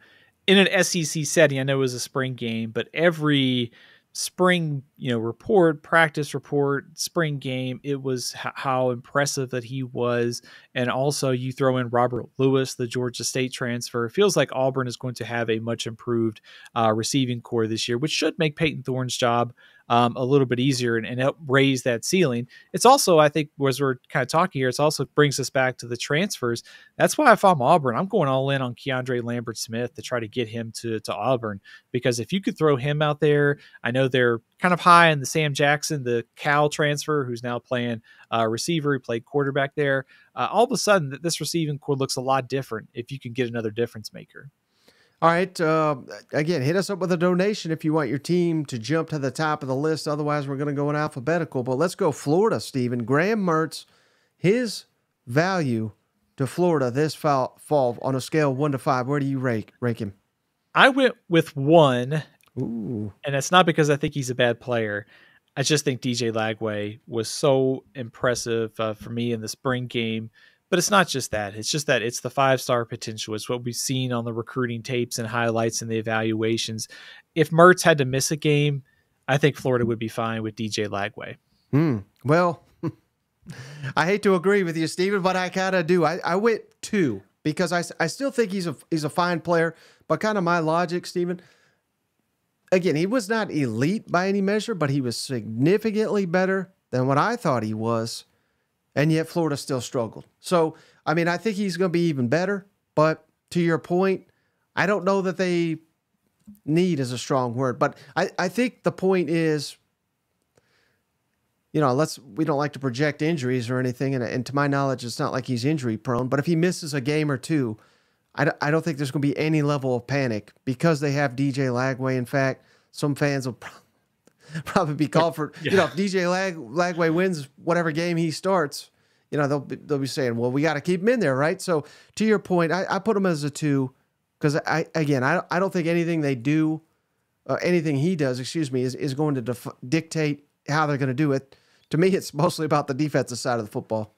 in an S E C setting. I know it was a spring game, but every spring, you know, report, practice report, spring game, it was h how impressive that he was. And also you throw in Robert Lewis, the Georgia State transfer. It feels like Auburn is going to have a much improved uh, receiving core this year, which should make Peyton Thorne's job um, a little bit easier and, and help raise that ceiling. It's also, I think, as we're kind of talking here, it's also brings us back to the transfers. That's why if I'm Auburn, I'm going all in on Keandre Lambert-Smith to try to get him to, to Auburn, because if you could throw him out there, I know they're kind of high in the Sam Jackson, the Cal transfer, who's now playing uh, receiver. He played quarterback there. Uh, all of a sudden, this receiving core looks a lot different if you can get another difference maker. All right. Uh, again, hit us up with a donation if you want your team to jump to the top of the list. Otherwise, we're going to go in alphabetical. But let's go Florida, Stephen. Graham Mertz, his value to Florida this fall, fall on a scale of one to five. Where do you rank, rank him? I went with one. Ooh. And that's not because I think he's a bad player. I just think D J Lagway was so impressive uh, for me in the spring game. But it's not just that. It's just that it's the five-star potential. It's what we've seen on the recruiting tapes and highlights and the evaluations. If Mertz had to miss a game, I think Florida would be fine with D J Lagway. Hmm. Well, I hate to agree with you, Stephen, but I kind of do. I, I went two because I, I still think he's a, he's a fine player. But kind of my logic, Stephen, again, he was not elite by any measure, but he was significantly better than what I thought he was. And yet Florida still struggled. So, I mean, I think he's going to be even better. But to your point, I don't know that they need is a strong word. But I, I think the point is, you know, let's we don't like to project injuries or anything. And, and to my knowledge, it's not like he's injury prone. But if he misses a game or two, I, I don't think there's going to be any level of panic because they have D J Lagway. In fact, some fans will probably... probably be called for, yeah. You know, if D J Lag, Lagway wins whatever game he starts, you know, they'll be, they'll be saying, well, we got to keep him in there, right? So to your point, I, I put him as a two because, I again, I, I don't think anything they do, uh, anything he does, excuse me, is, is going to def dictate how they're going to do it. To me, it's mostly about the defensive side of the football.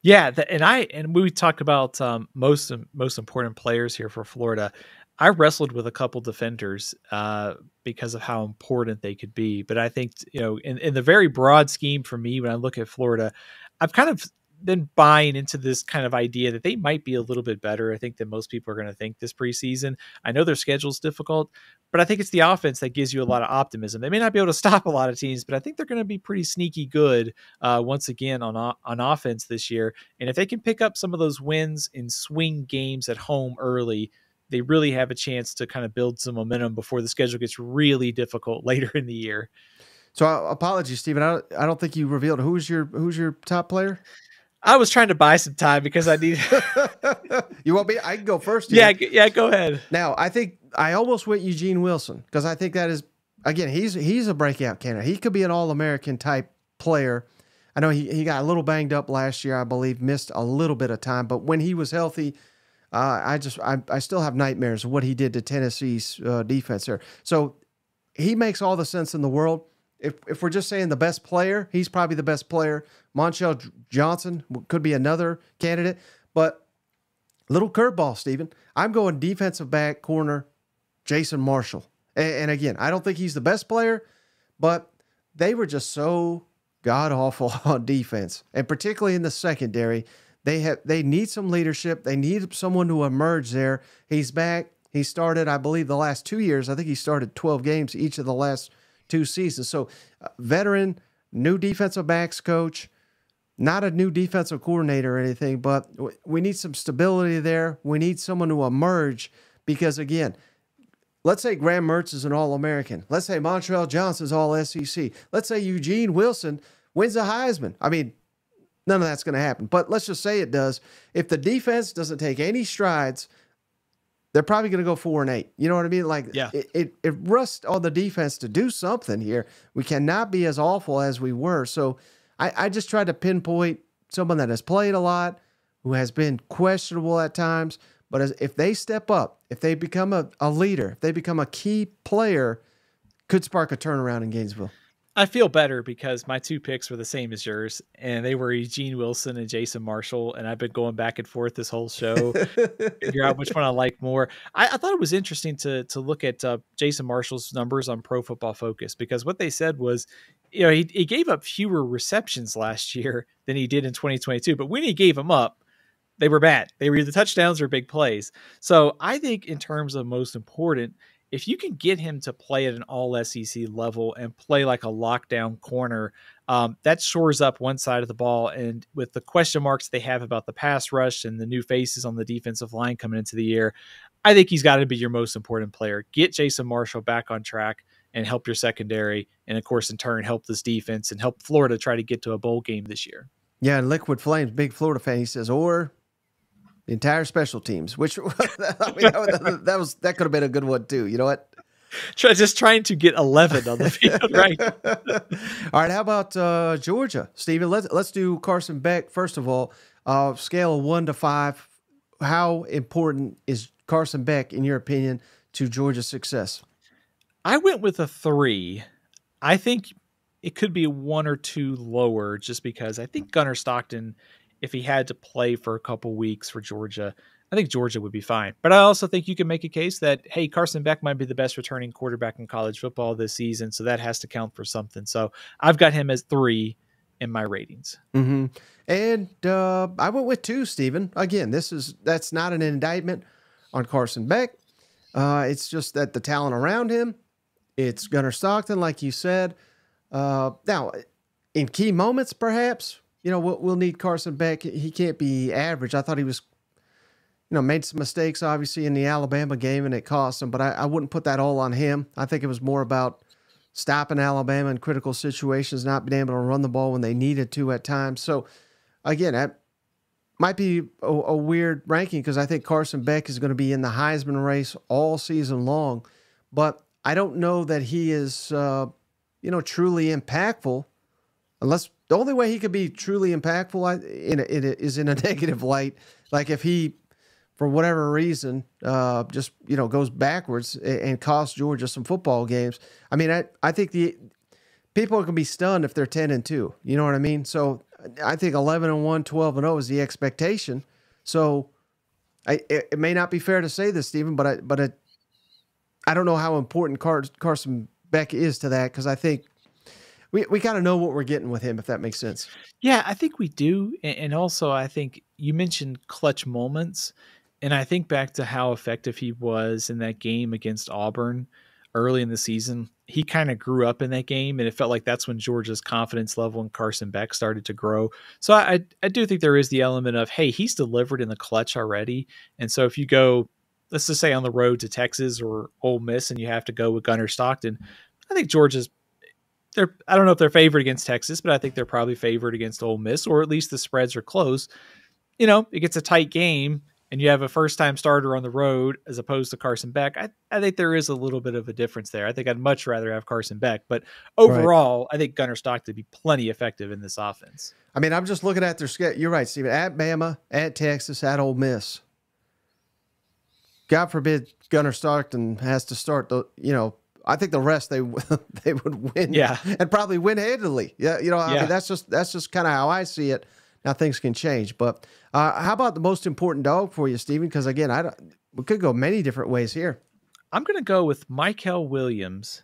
Yeah, the, and I and we talk about um, most, most important players here for Florida. I wrestled with a couple defenders uh, because of how important they could be. But I think, you know, in, in the very broad scheme for me, when I look at Florida, I've kind of been buying into this kind of idea that they might be a little bit better, I think, than most people are going to think this preseason. I know their schedule's difficult, but I think it's the offense that gives you a lot of optimism. They may not be able to stop a lot of teams, but I think they're going to be pretty sneaky good uh, once again on, on offense this year. And if they can pick up some of those wins in swing games at home early, they really have a chance to kind of build some momentum before the schedule gets really difficult later in the year. So apologies, Stephen. I don't, I don't think you revealed who's your, who's your top player. I was trying to buy some time because I need, you want me? I can go first. Here. Yeah. Yeah. Go ahead. Now I think I almost went Eugene Wilson, cause I think that is, again, he's, he's a breakout candidate. He could be an all-American type player. I know he, he got a little banged up last year, I believe, missed a little bit of time, but when he was healthy, Uh, I just I, I still have nightmares of what he did to Tennessee's uh, defense there. So he makes all the sense in the world. If if we're just saying the best player, he's probably the best player. Monchel Johnson could be another candidate, but little curveball, Stephen. I'm going defensive back corner, Jason Marshall. And, and again, I don't think he's the best player, but they were just so god awful on defense, and particularly in the secondary. They have they need some leadership. They need someone to emerge there. He's back. He started, I believe, the last two years. I think he started twelve games each of the last two seasons. So uh, veteran, new defensive backs coach, Not a new defensive coordinator or anything, but we need some stability there. We need someone to emerge because, again, let's say Graham Mertz is an All-American. Let's say Montrell Johnson's All S E C. Let's say Eugene Wilson wins the Heisman. I mean, none of that's going to happen, but let's just say it does. If the defense doesn't take any strides, they're probably going to go four and eight. You know what I mean? Like, yeah. it, it, it rests on the defense to do something here. We cannot be as awful as we were. So I, I just tried to pinpoint someone that has played a lot, who has been questionable at times, but as, if they step up, if they become a, a leader, if they become a key player, could spark a turnaround in Gainesville. I feel better because my two picks were the same as yours, and they were Eugene Wilson and Jason Marshall, and I've been going back and forth this whole show, figure out which one I like more. I, I thought it was interesting to to look at uh, Jason Marshall's numbers on Pro Football Focus, because what they said was, you know, he, he gave up fewer receptions last year than he did in twenty twenty-two, but when he gave them up, they were bad. They were either touchdowns or big plays. So I think in terms of most important, if you can get him to play at an all S E C level and play like a lockdown corner, um, that shores up one side of the ball. And with the question marks they have about the pass rush and the new faces on the defensive line coming into the year, I think he's got to be your most important player. Get Jason Marshall back on track and help your secondary. And of course, in turn, help this defense and help Florida try to get to a bowl game this year. Yeah. And Liquid Flames, big Florida fan, he says, or the entire special teams, which I mean, that, that was that could have been a good one too. You know what? Just trying to get eleven on the field, right? All right. How about uh, Georgia, Stephen? Let's let's do Carson Beck first of all. Uh, scale of one to five. How important is Carson Beck, in your opinion, to Georgia's success? I went with a three. I think it could be one or two lower, just because I think Gunner Stockton, if he had to play for a couple weeks for Georgia, I think Georgia would be fine. But I also think you can make a case that, hey, Carson Beck might be the best returning quarterback in college football this season, so that has to count for something. So I've got him as three in my ratings. Mm-hmm. And uh, I went with two, Stephen. Again, this is that's not an indictment on Carson Beck. Uh, it's just that the talent around him, it's Gunner Stockton, like you said. Uh, now, in key moments, perhaps, you know, we'll, we'll need Carson Beck. He can't be average. I thought he was, you know, made some mistakes, obviously, in the Alabama game, and it cost him. But I, I wouldn't put that all on him. I think it was more about stopping Alabama in critical situations, not being able to run the ball when they needed to at times. So, again, that might be a, a weird ranking because I think Carson Beck is going to be in the Heisman race all season long. But I don't know that he is, uh, you know, truly impactful unless – the only way he could be truly impactful in a, in a, is in a negative light. Like if he, for whatever reason, uh, just, you know, goes backwards and, and costs Georgia some football games. I mean, I, I think the people are going to be stunned if they're ten and two, you know what I mean? So I think eleven and one, twelve and oh is the expectation. So I, it, it may not be fair to say this, Stephen, but I, but I, I don't know how important Car Carson Beck is to that. 'Cause I think, We, we kind of know what we're getting with him, if that makes sense. Yeah, I think we do. And also, I think you mentioned clutch moments. And I think back to how effective he was in that game against Auburn early in the season. He kind of grew up in that game, and it felt like that's when Georgia's confidence level in Carson Beck started to grow. So I, I do think there is the element of, hey, he's delivered in the clutch already. And so if you go, let's just say on the road to Texas or Ole Miss, and you have to go with Gunner Stockton, I think Georgia's They're, I don't know if they're favored against Texas, but I think they're probably favored against Ole Miss, or at least the spreads are close. You know, it gets a tight game, and you have a first-time starter on the road as opposed to Carson Beck. I, I think there is a little bit of a difference there. I think I'd much rather have Carson Beck. But overall, right, I think Gunner Stockton would be plenty effective in this offense. I mean, I'm just looking at their schedule. You're right, Stephen. At Bama, at Texas, at Ole Miss. God forbid Gunner Stockton has to start the, you know, I think the rest they they would win, yeah, and probably win handily. Yeah, you know, I yeah. mean, that's just that's just kind of how I see it. Now things can change, but uh, how about the most important dog for you, Stephen? Because again, I don't, we could go many different ways here. I'm going to go with Michael Williams,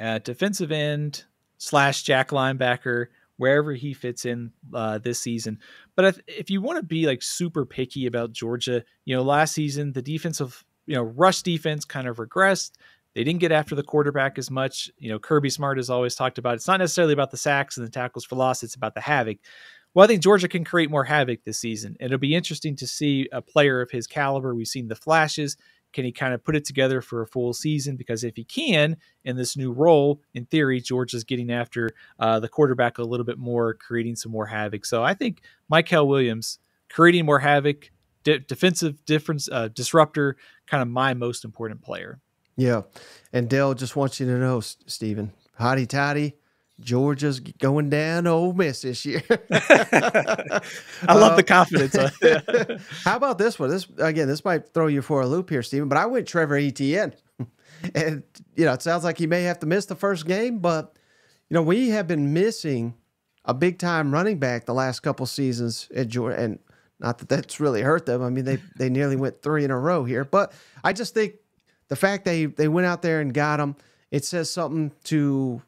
at defensive end slash jack linebacker, wherever he fits in uh, this season. But if, if you want to be like super picky about Georgia, you know, last season the defensive, you know, rush defense kind of regressed. They didn't get after the quarterback as much. You know, Kirby Smart has always talked about, it's not necessarily about the sacks and the tackles for loss. It's about the havoc. Well, I think Georgia can create more havoc this season. It'll be interesting to see a player of his caliber. We've seen the flashes. Can he kind of put it together for a full season? Because if he can, in this new role, in theory, Georgia's getting after uh, the quarterback a little bit more, creating some more havoc. So I think Michael Williams creating more havoc, de defensive difference, uh, disruptor, kind of my most important player. Yeah. And Dale just wants you to know, Stephen, hotty toddy, Georgia's going down to Ole Miss this year. I love uh, the confidence. How about this one? This again, this might throw you for a loop here, Stephen, but I went Trevor Etienne. And, you know, it sounds like he may have to miss the first game, but, you know, we have been missing a big-time running back the last couple seasons at Georgia. And not that that's really hurt them. I mean, they, they nearly went three in a row here. But I just think the fact they, they went out there and got him, it says something to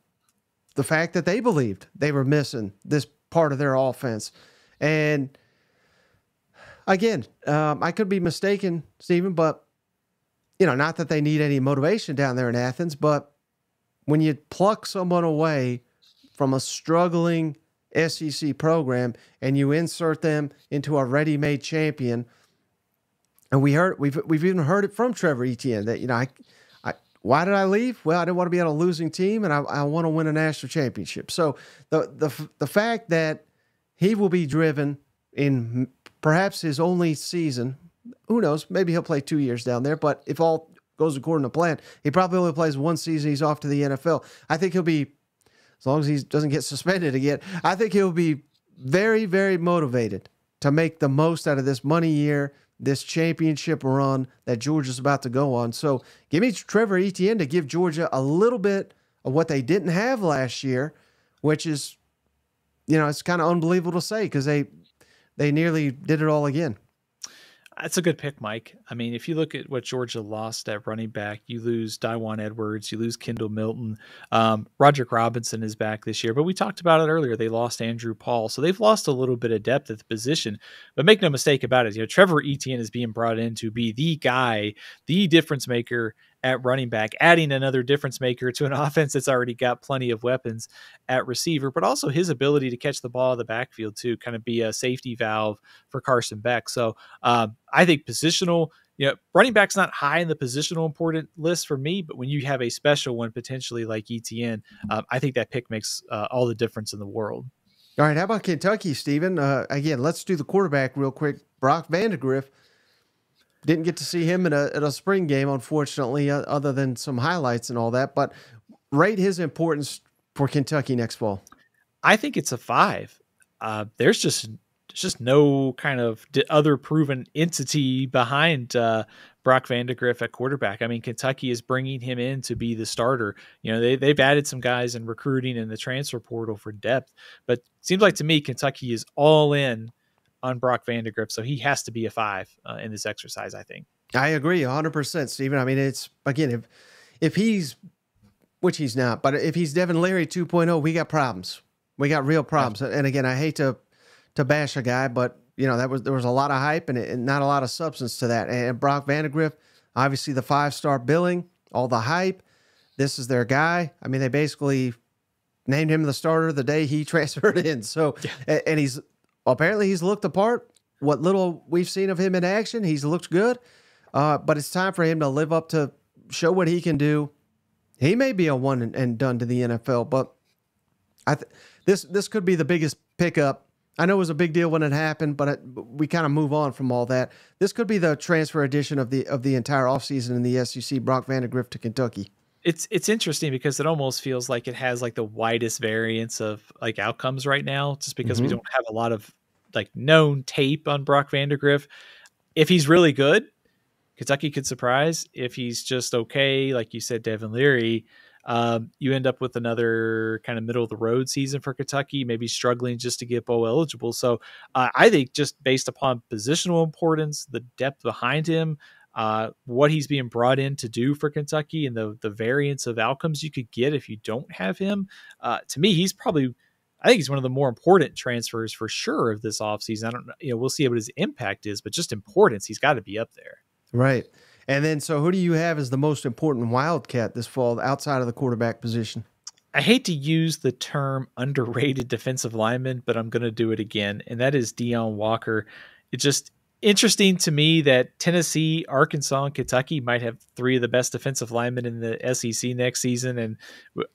the fact that they believed they were missing this part of their offense. And again, um, I could be mistaken, Stephen, but, you know, not that they need any motivation down there in Athens, but when you pluck someone away from a struggling S E C program and you insert them into a ready-made champion, and we heard, we've, we've even heard it from Trevor Etienne that, you know, I, why did I leave? Well, I didn't want to be on a losing team, and I, I want to win a national championship. So the, the, the fact that he will be driven in perhaps his only season, who knows, maybe he'll play two years down there, but if all goes according to plan, he probably only plays one season, he's off to the N F L. I think he'll be, as long as he doesn't get suspended again, I think he'll be very, very motivated to make the most out of this money year, this championship run that Georgia's about to go on. So give me Trevor Etienne to give Georgia a little bit of what they didn't have last year, which is, you know, it's kind of unbelievable to say because they they nearly did it all again. That's a good pick, Mike. I mean, if you look at what Georgia lost at running back, you lose Daiwan Edwards, you lose Kendall Milton. Um, Roderick Robinson is back this year, but we talked about it earlier. They lost Andrew Paul, so they've lost a little bit of depth at the position. But make no mistake about it, you know, Trevor Etienne is being brought in to be the guy, the difference maker at running back, adding another difference maker to an offense that's already got plenty of weapons at receiver, but also his ability to catch the ball out of the backfield too, kind of be a safety valve for Carson Beck. So um, I think positional, you know, running back's not high in the positional important list for me, but when you have a special one potentially like Etienne, um, I think that pick makes uh, all the difference in the world. All right, how about Kentucky, Stephen? Uh, again, let's do the quarterback real quick. Brock Vandagriff. Didn't get to see him in a, in a spring game, unfortunately, uh, other than some highlights and all that. But rate his importance for Kentucky next fall. I think it's a five. Uh, there's just there's just no kind of other proven entity behind uh, Brock Vandagriff at quarterback. I mean, Kentucky is bringing him in to be the starter. You know, they, they've added some guys in recruiting and the transfer portal for depth. But it seems like to me Kentucky is all in on Brock Vandagriff, so he has to be a five uh, in this exercise, I think. I agree one hundred percent, Stephen. I mean, it's, again, if if he's, which he's not, but if he's Devin Leary two point oh, we got problems. We got real problems. And, again, I hate to to bash a guy, but, you know, that was there was a lot of hype and, it, and not a lot of substance to that. And Brock Vandagriff, obviously the five-star billing, all the hype. This is their guy. I mean, they basically named him the starter the day he transferred in. So, yeah. and, and he's... Apparently, he's looked the part. What little we've seen of him in action, he's looked good. Uh, but it's time for him to live up to show what he can do. He may be a one and, and done to the N F L, but I th this this could be the biggest pickup. I know it was a big deal when it happened, but it, we kind of move on from all that. This could be the transfer edition of the of the entire offseason in the S E C, Brock Vandagriff to Kentucky. It's it's interesting because it almost feels like it has like the widest variance of like outcomes right now, just because mm-hmm. we don't have a lot of like known tape on Brock Vandagriff. If he's really good, Kentucky could surprise. If he's just okay, like you said, Devin Leary, um, you end up with another kind of middle of the road season for Kentucky, maybe struggling just to get bowl eligible. So uh, I think just based upon positional importance, the depth behind him, Uh, what he's being brought in to do for Kentucky and the the variance of outcomes you could get if you don't have him. Uh, to me, he's probably, I think he's one of the more important transfers for sure of this offseason. I don't know, you know, we'll see what his impact is, but just importance, he's got to be up there. Right. And then, so who do you have as the most important Wildcat this fall outside of the quarterback position? I hate to use the term underrated defensive lineman, but I'm going to do it again, and that is Deion Walker. It's just interesting to me that Tennessee, Arkansas, and Kentucky might have three of the best defensive linemen in the S E C next season. And,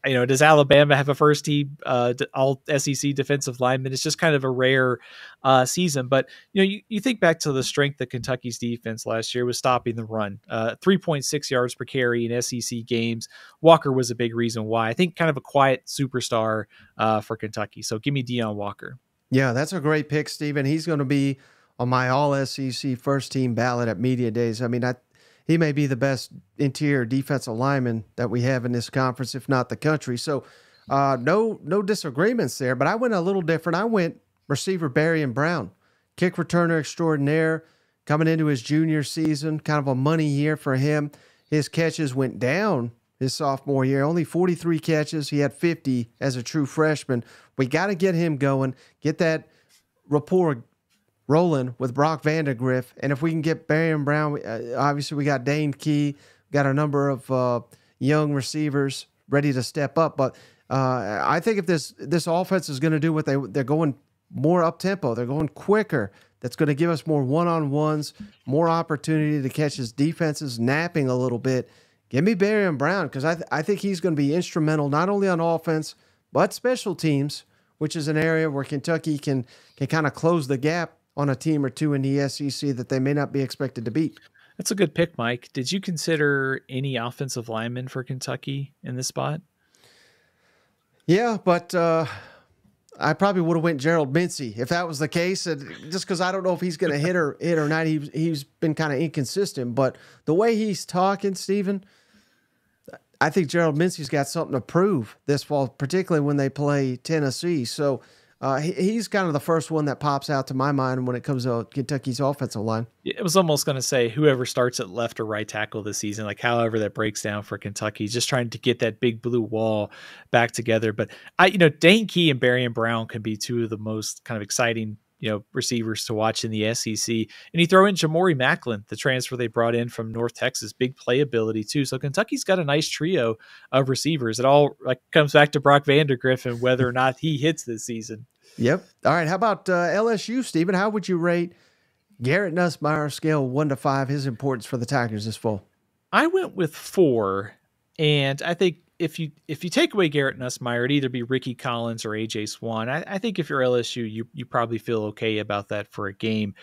you know, does Alabama have a first team uh, all S E C defensive lineman? It's just kind of a rare uh, season. But, you know, you, you think back to the strength of Kentucky's defense last year was stopping the run, uh, three point six yards per carry in S E C games. Walker was a big reason why. I think kind of a quiet superstar uh, for Kentucky. So give me Deion Walker. Yeah, that's a great pick, Stephen. He's going to be on my all S E C first team ballot at media days. I mean, I, he may be the best interior defensive lineman that we have in this conference, if not the country. So uh, no no disagreements there, but I went a little different. I went receiver Barion Brown, kick returner extraordinaire, coming into his junior season, kind of a money year for him. His catches went down his sophomore year, only forty-three catches. He had fifty as a true freshman. We got to get him going, get that rapport rolling with Brock Vandagriff, and if we can get Barion Brown, uh, obviously we got Dane Key, got a number of uh, young receivers ready to step up. But uh, I think if this this offense is going to do what they they're going more up tempo, they're going quicker. That's going to give us more one on ones, more opportunity to catch his defenses napping a little bit. Give me Barion Brown because I th I think he's going to be instrumental not only on offense but special teams, which is an area where Kentucky can can kind of close the gap on a team or two in the S E C that they may not be expected to beat. That's a good pick, Mike. Did you consider any offensive linemen for Kentucky in this spot? Yeah, but uh, I probably would have went Gerald Mincy if that was the case, just because I don't know if he's going to hit or hit or not. He, he's been kind of inconsistent, but the way he's talking, Stephen, I think Gerald Mincy's got something to prove this fall, particularly when they play Tennessee. So Uh, he, he's kind of the first one that pops out to my mind when it comes to Kentucky's offensive line. It was almost going to say whoever starts at left or right tackle this season, like however that breaks down for Kentucky, just trying to get that big blue wall back together. But I, you know, Dane Key and Barion Brown can be two of the most kind of exciting, you know, receivers to watch in the S E C. And you throw in Jamori Macklin, the transfer they brought in from North Texas, big playability too. So Kentucky's got a nice trio of receivers. It all like comes back to Brock Vandagriff and whether or not he hits this season. Yep. All right. How about uh, L S U, Stephen? How would you rate Garrett Nussmeier, scale one to five, his importance for the Tigers this fall? I went with four, and I think if you if you take away Garrett Nussmeier, it'd either be Ricky Collins or A J Swan. I, I think if you're L S U, you you probably feel okay about that for a game.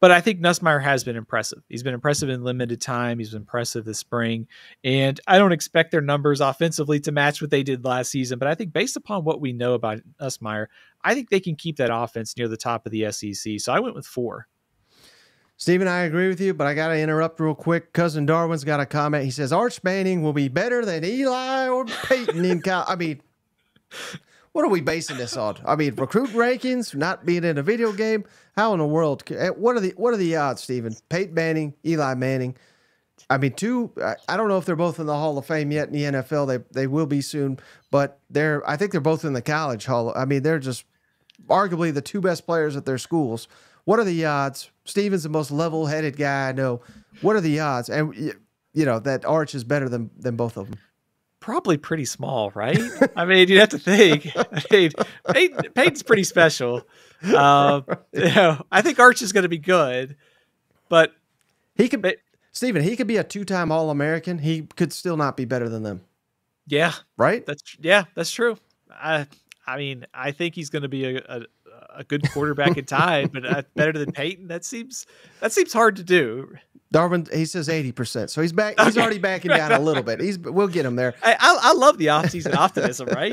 But I think Nussmeier has been impressive. He's been impressive in limited time. He's been impressive this spring. And I don't expect their numbers offensively to match what they did last season. But I think based upon what we know about Nussmeier, I think they can keep that offense near the top of the S E C. So I went with four. Stephen, I agree with you, but I got to interrupt real quick. Cousin Darwin's got a comment. He says, Arch Manning will be better than Eli or Peyton in Cal. I mean, what are we basing this on? I mean, recruit rankings, not being in a video game. How in the world? What are the what are the odds, Stephen? Peyton Manning, Eli Manning. I mean, two. I don't know if they're both in the Hall of Fame yet in the N F L. They they will be soon, but they're. I think they're both in the college hall. I mean, they're just arguably the two best players at their schools. What are the odds? Stephen's the most level-headed guy I know. What are the odds? And, you know, that Arch is better than, than both of them. Probably pretty small, right? I mean, you'd have to think. I mean, Peyton, Peyton's pretty special. Uh, you know, I think Arch is going to be good, but he could. Stephen, he could be a two-time All-American. He could still not be better than them. Yeah, right. That's yeah, that's true. I, I mean, I think he's going to be a, a a good quarterback in time, but better than Peyton. That seems, that seems hard to do. Darwin, he says eighty percent. So he's back. He's okay. Already backing down a little bit. He's, we'll get him there. I, I, I love the offseason optimism, right?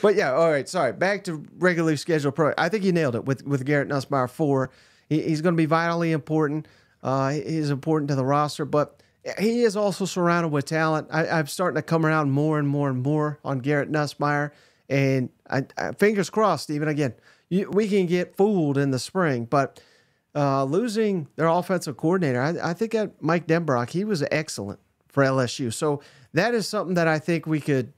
But yeah. All right. Sorry. Back to regularly scheduled pro. I think you nailed it with, with Garrett Nussmeier four. He, he's going to be vitally important. Uh, he's important to the roster, but he is also surrounded with talent. I, I'm starting to come around more and more and more on Garrett Nussmeier. And I, I, fingers crossed, Stephen, again, you, we can get fooled in the spring. But uh, losing their offensive coordinator, I, I think at Mike Denbrock, he was excellent for L S U. So that is something that I think we could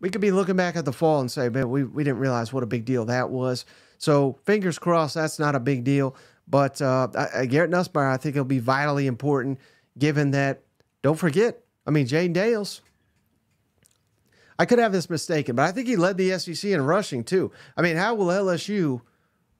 we could be looking back at the fall and say, man, we, we didn't realize what a big deal that was. So fingers crossed, that's not a big deal. But uh, I, Garrett Nussmeier, I think he'll be vitally important given that, don't forget, I mean, Jayden Dales. I could have this mistaken, but I think he led the S E C in rushing too. I mean, how will L S U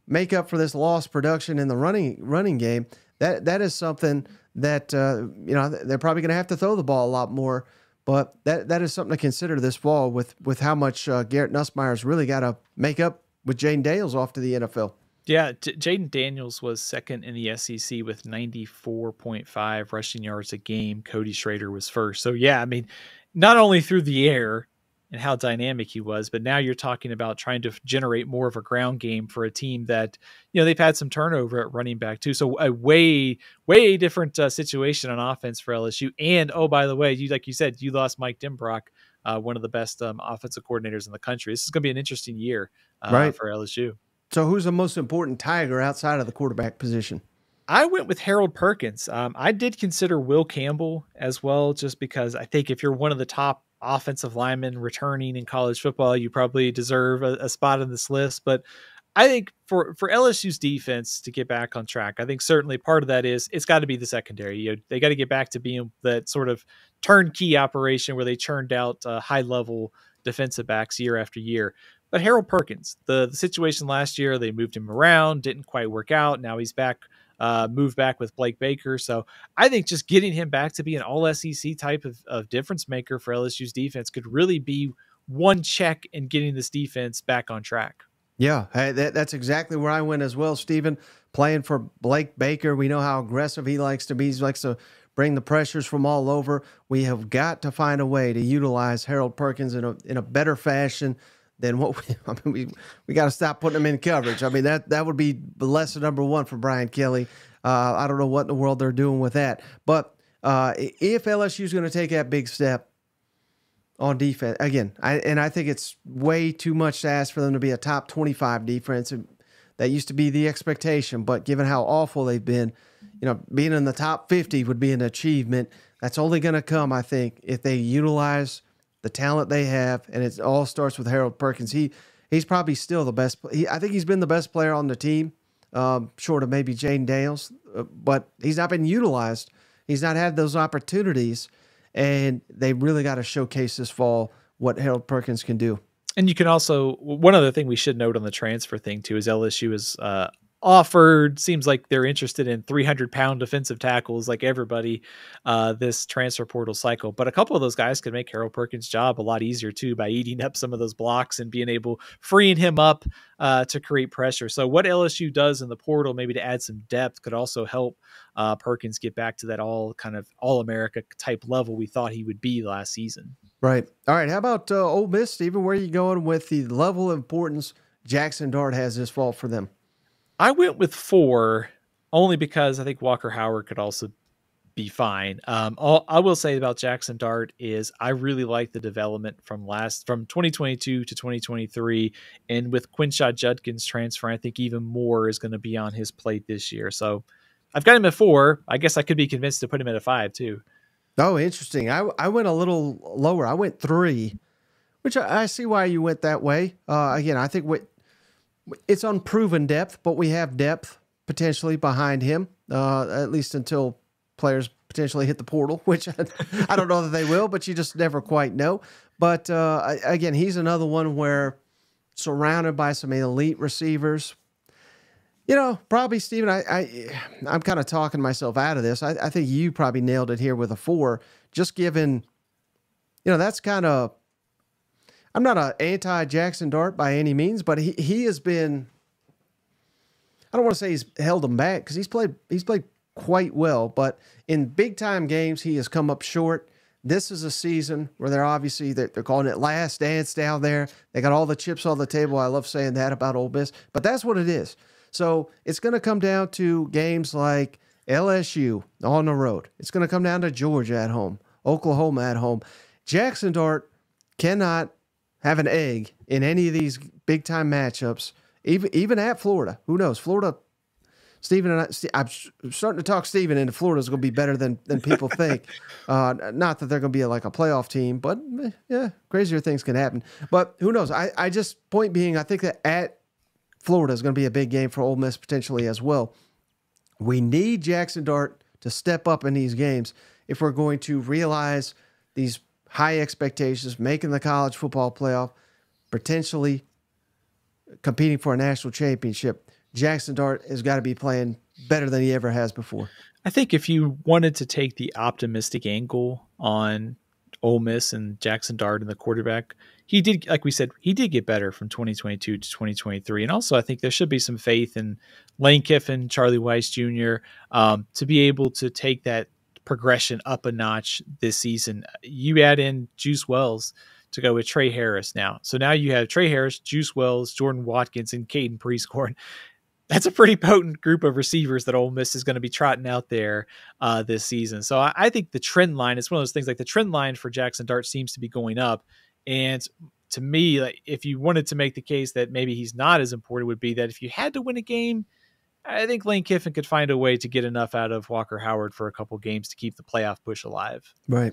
make up for this lost production in the running running game? That that is something that uh, you know they're probably going to have to throw the ball a lot more. But that that is something to consider this fall with with how much uh, Garrett Nussmeier's really got to make up with Jaden Daniels off to the N F L. Yeah, Jaden Daniels was second in the S E C with ninety-four point five rushing yards a game. Cody Schrader was first. So, yeah, I mean, not only through the air and how dynamic he was, but now you're talking about trying to generate more of a ground game for a team that, you know, they've had some turnover at running back too. So a way, way different uh, situation on offense for L S U. And, oh, by the way, you like you said, you lost Mike Denbrock, uh, one of the best um, offensive coordinators in the country. This is going to be an interesting year uh, right. for L S U. So who's the most important Tiger outside of the quarterback position? I went with Harold Perkins. Um, I did consider Will Campbell as well, just because I think if you're one of the top offensive linemen returning in college football, you probably deserve a, a spot in this list. But I think for, for L S U's defense to get back on track, I think certainly part of that is it's got to be the secondary. You know, they got to get back to being that sort of turnkey operation where they churned out uh, high-level defensive backs year after year. But Harold Perkins, the, the situation last year, they moved him around, didn't quite work out. Now he's back, uh, moved back with Blake Baker. So I think just getting him back to be an all S E C type of, of difference maker for L S U's defense could really be one check in getting this defense back on track. Yeah, hey, that, that's exactly where I went as well, Stephen. Playing for Blake Baker, we know how aggressive he likes to be. He likes to bring the pressures from all over. We have got to find a way to utilize Harold Perkins in a, in a better fashion then what we, I mean, we, we got to stop putting them in coverage. I mean, that, that would be lesson number one for Brian Kelly. Uh, I don't know what in the world they're doing with that, but uh, if L S U is going to take that big step on defense again, I, and I think it's way too much to ask for them to be a top twenty-five defense. That used to be the expectation, but given how awful they've been, you know, being in the top fifty would be an achievement. That's only going to come, I think, if they utilize the talent they have, and it all starts with Harold Perkins. He he's probably still the best. He, I think he's been the best player on the team, um, short of maybe Jaden Daniels, uh, but he's not been utilized. He's not had those opportunities, and they really got to showcase this fall what Harold Perkins can do. And you can also, one other thing we should note on the transfer thing too is L S U is uh, offered, seems like they're interested in three hundred pound defensive tackles like everybody uh, this transfer portal cycle. But a couple of those guys could make Harold Perkins' job a lot easier too by eating up some of those blocks and being able, freeing him up uh, to create pressure. So what L S U does in the portal, maybe to add some depth, could also help uh, Perkins get back to that all kind of all-America type level we thought he would be last season. Right. All right. How about uh, Ole Miss, Stephen? Where are you going with the level of importance Jackson Dart has this fall for them? I went with four only because I think Walker Howard could also be fine. Um, all I will say about Jackson Dart is I really like the development from last from twenty twenty-two to twenty twenty-three, and with Quinshad Judkins' transfer, I think even more is going to be on his plate this year. So I've got him at four. I guess I could be convinced to put him at a five too. Oh, interesting. I I went a little lower. I went three, which I, I see why you went that way. Uh, again, I think what. It's unproven depth, but we have depth potentially behind him, uh, at least until players potentially hit the portal, which I, I don't know that they will, but you just never quite know. But uh, I, again, he's another one where surrounded by some elite receivers, you know, probably Stephen, I, I, I'm kind of talking myself out of this. I, I think you probably nailed it here with a four, just given, you know, that's kind of, I'm not an anti-Jackson Dart by any means, but he, he has been, I don't want to say he's held him back because he's played he's played quite well, but in big-time games, he has come up short. This is a season where they're obviously, they're, they're calling it last dance down there. They got all the chips on the table. I love saying that about Ole Miss, but that's what it is. So it's going to come down to games like L S U on the road. It's going to come down to Georgia at home, Oklahoma at home. Jackson Dart cannot have an egg in any of these big time matchups, even even at Florida. Who knows? Florida, Stephen and I, I'm starting to talk Stephen into Florida is going to be better than than people think. Uh, not that they're going to be like a playoff team, but yeah, crazier things can happen. But who knows? I I just point being, I think that at Florida is going to be a big game for Ole Miss potentially as well. We need Jackson Dart to step up in these games if we're going to realize these high expectations, making the college football playoff, potentially competing for a national championship, Jackson Dart has got to be playing better than he ever has before. I think if you wanted to take the optimistic angle on Ole Miss and Jackson Dart and the quarterback, he did, like we said, he did get better from twenty twenty-two to twenty twenty-three. And also I think there should be some faith in Lane Kiffin, Charlie Weiss Junior Um, to be able to take that progression up a notch this season. You add in Juice Wells to go with Trey Harris now. So now you have Trey Harris, Juice Wells, Jordan Watkins, and Caden Prescorn. That's a pretty potent group of receivers that Ole Miss is going to be trotting out there uh, this season. So I, I think the trend line, it's one of those things like the trend line for Jackson Dart seems to be going up. And to me, like if you wanted to make the case that maybe he's not as important, would be that if you had to win a game, I think Lane Kiffin could find a way to get enough out of Walker Howard for a couple games to keep the playoff push alive. Right.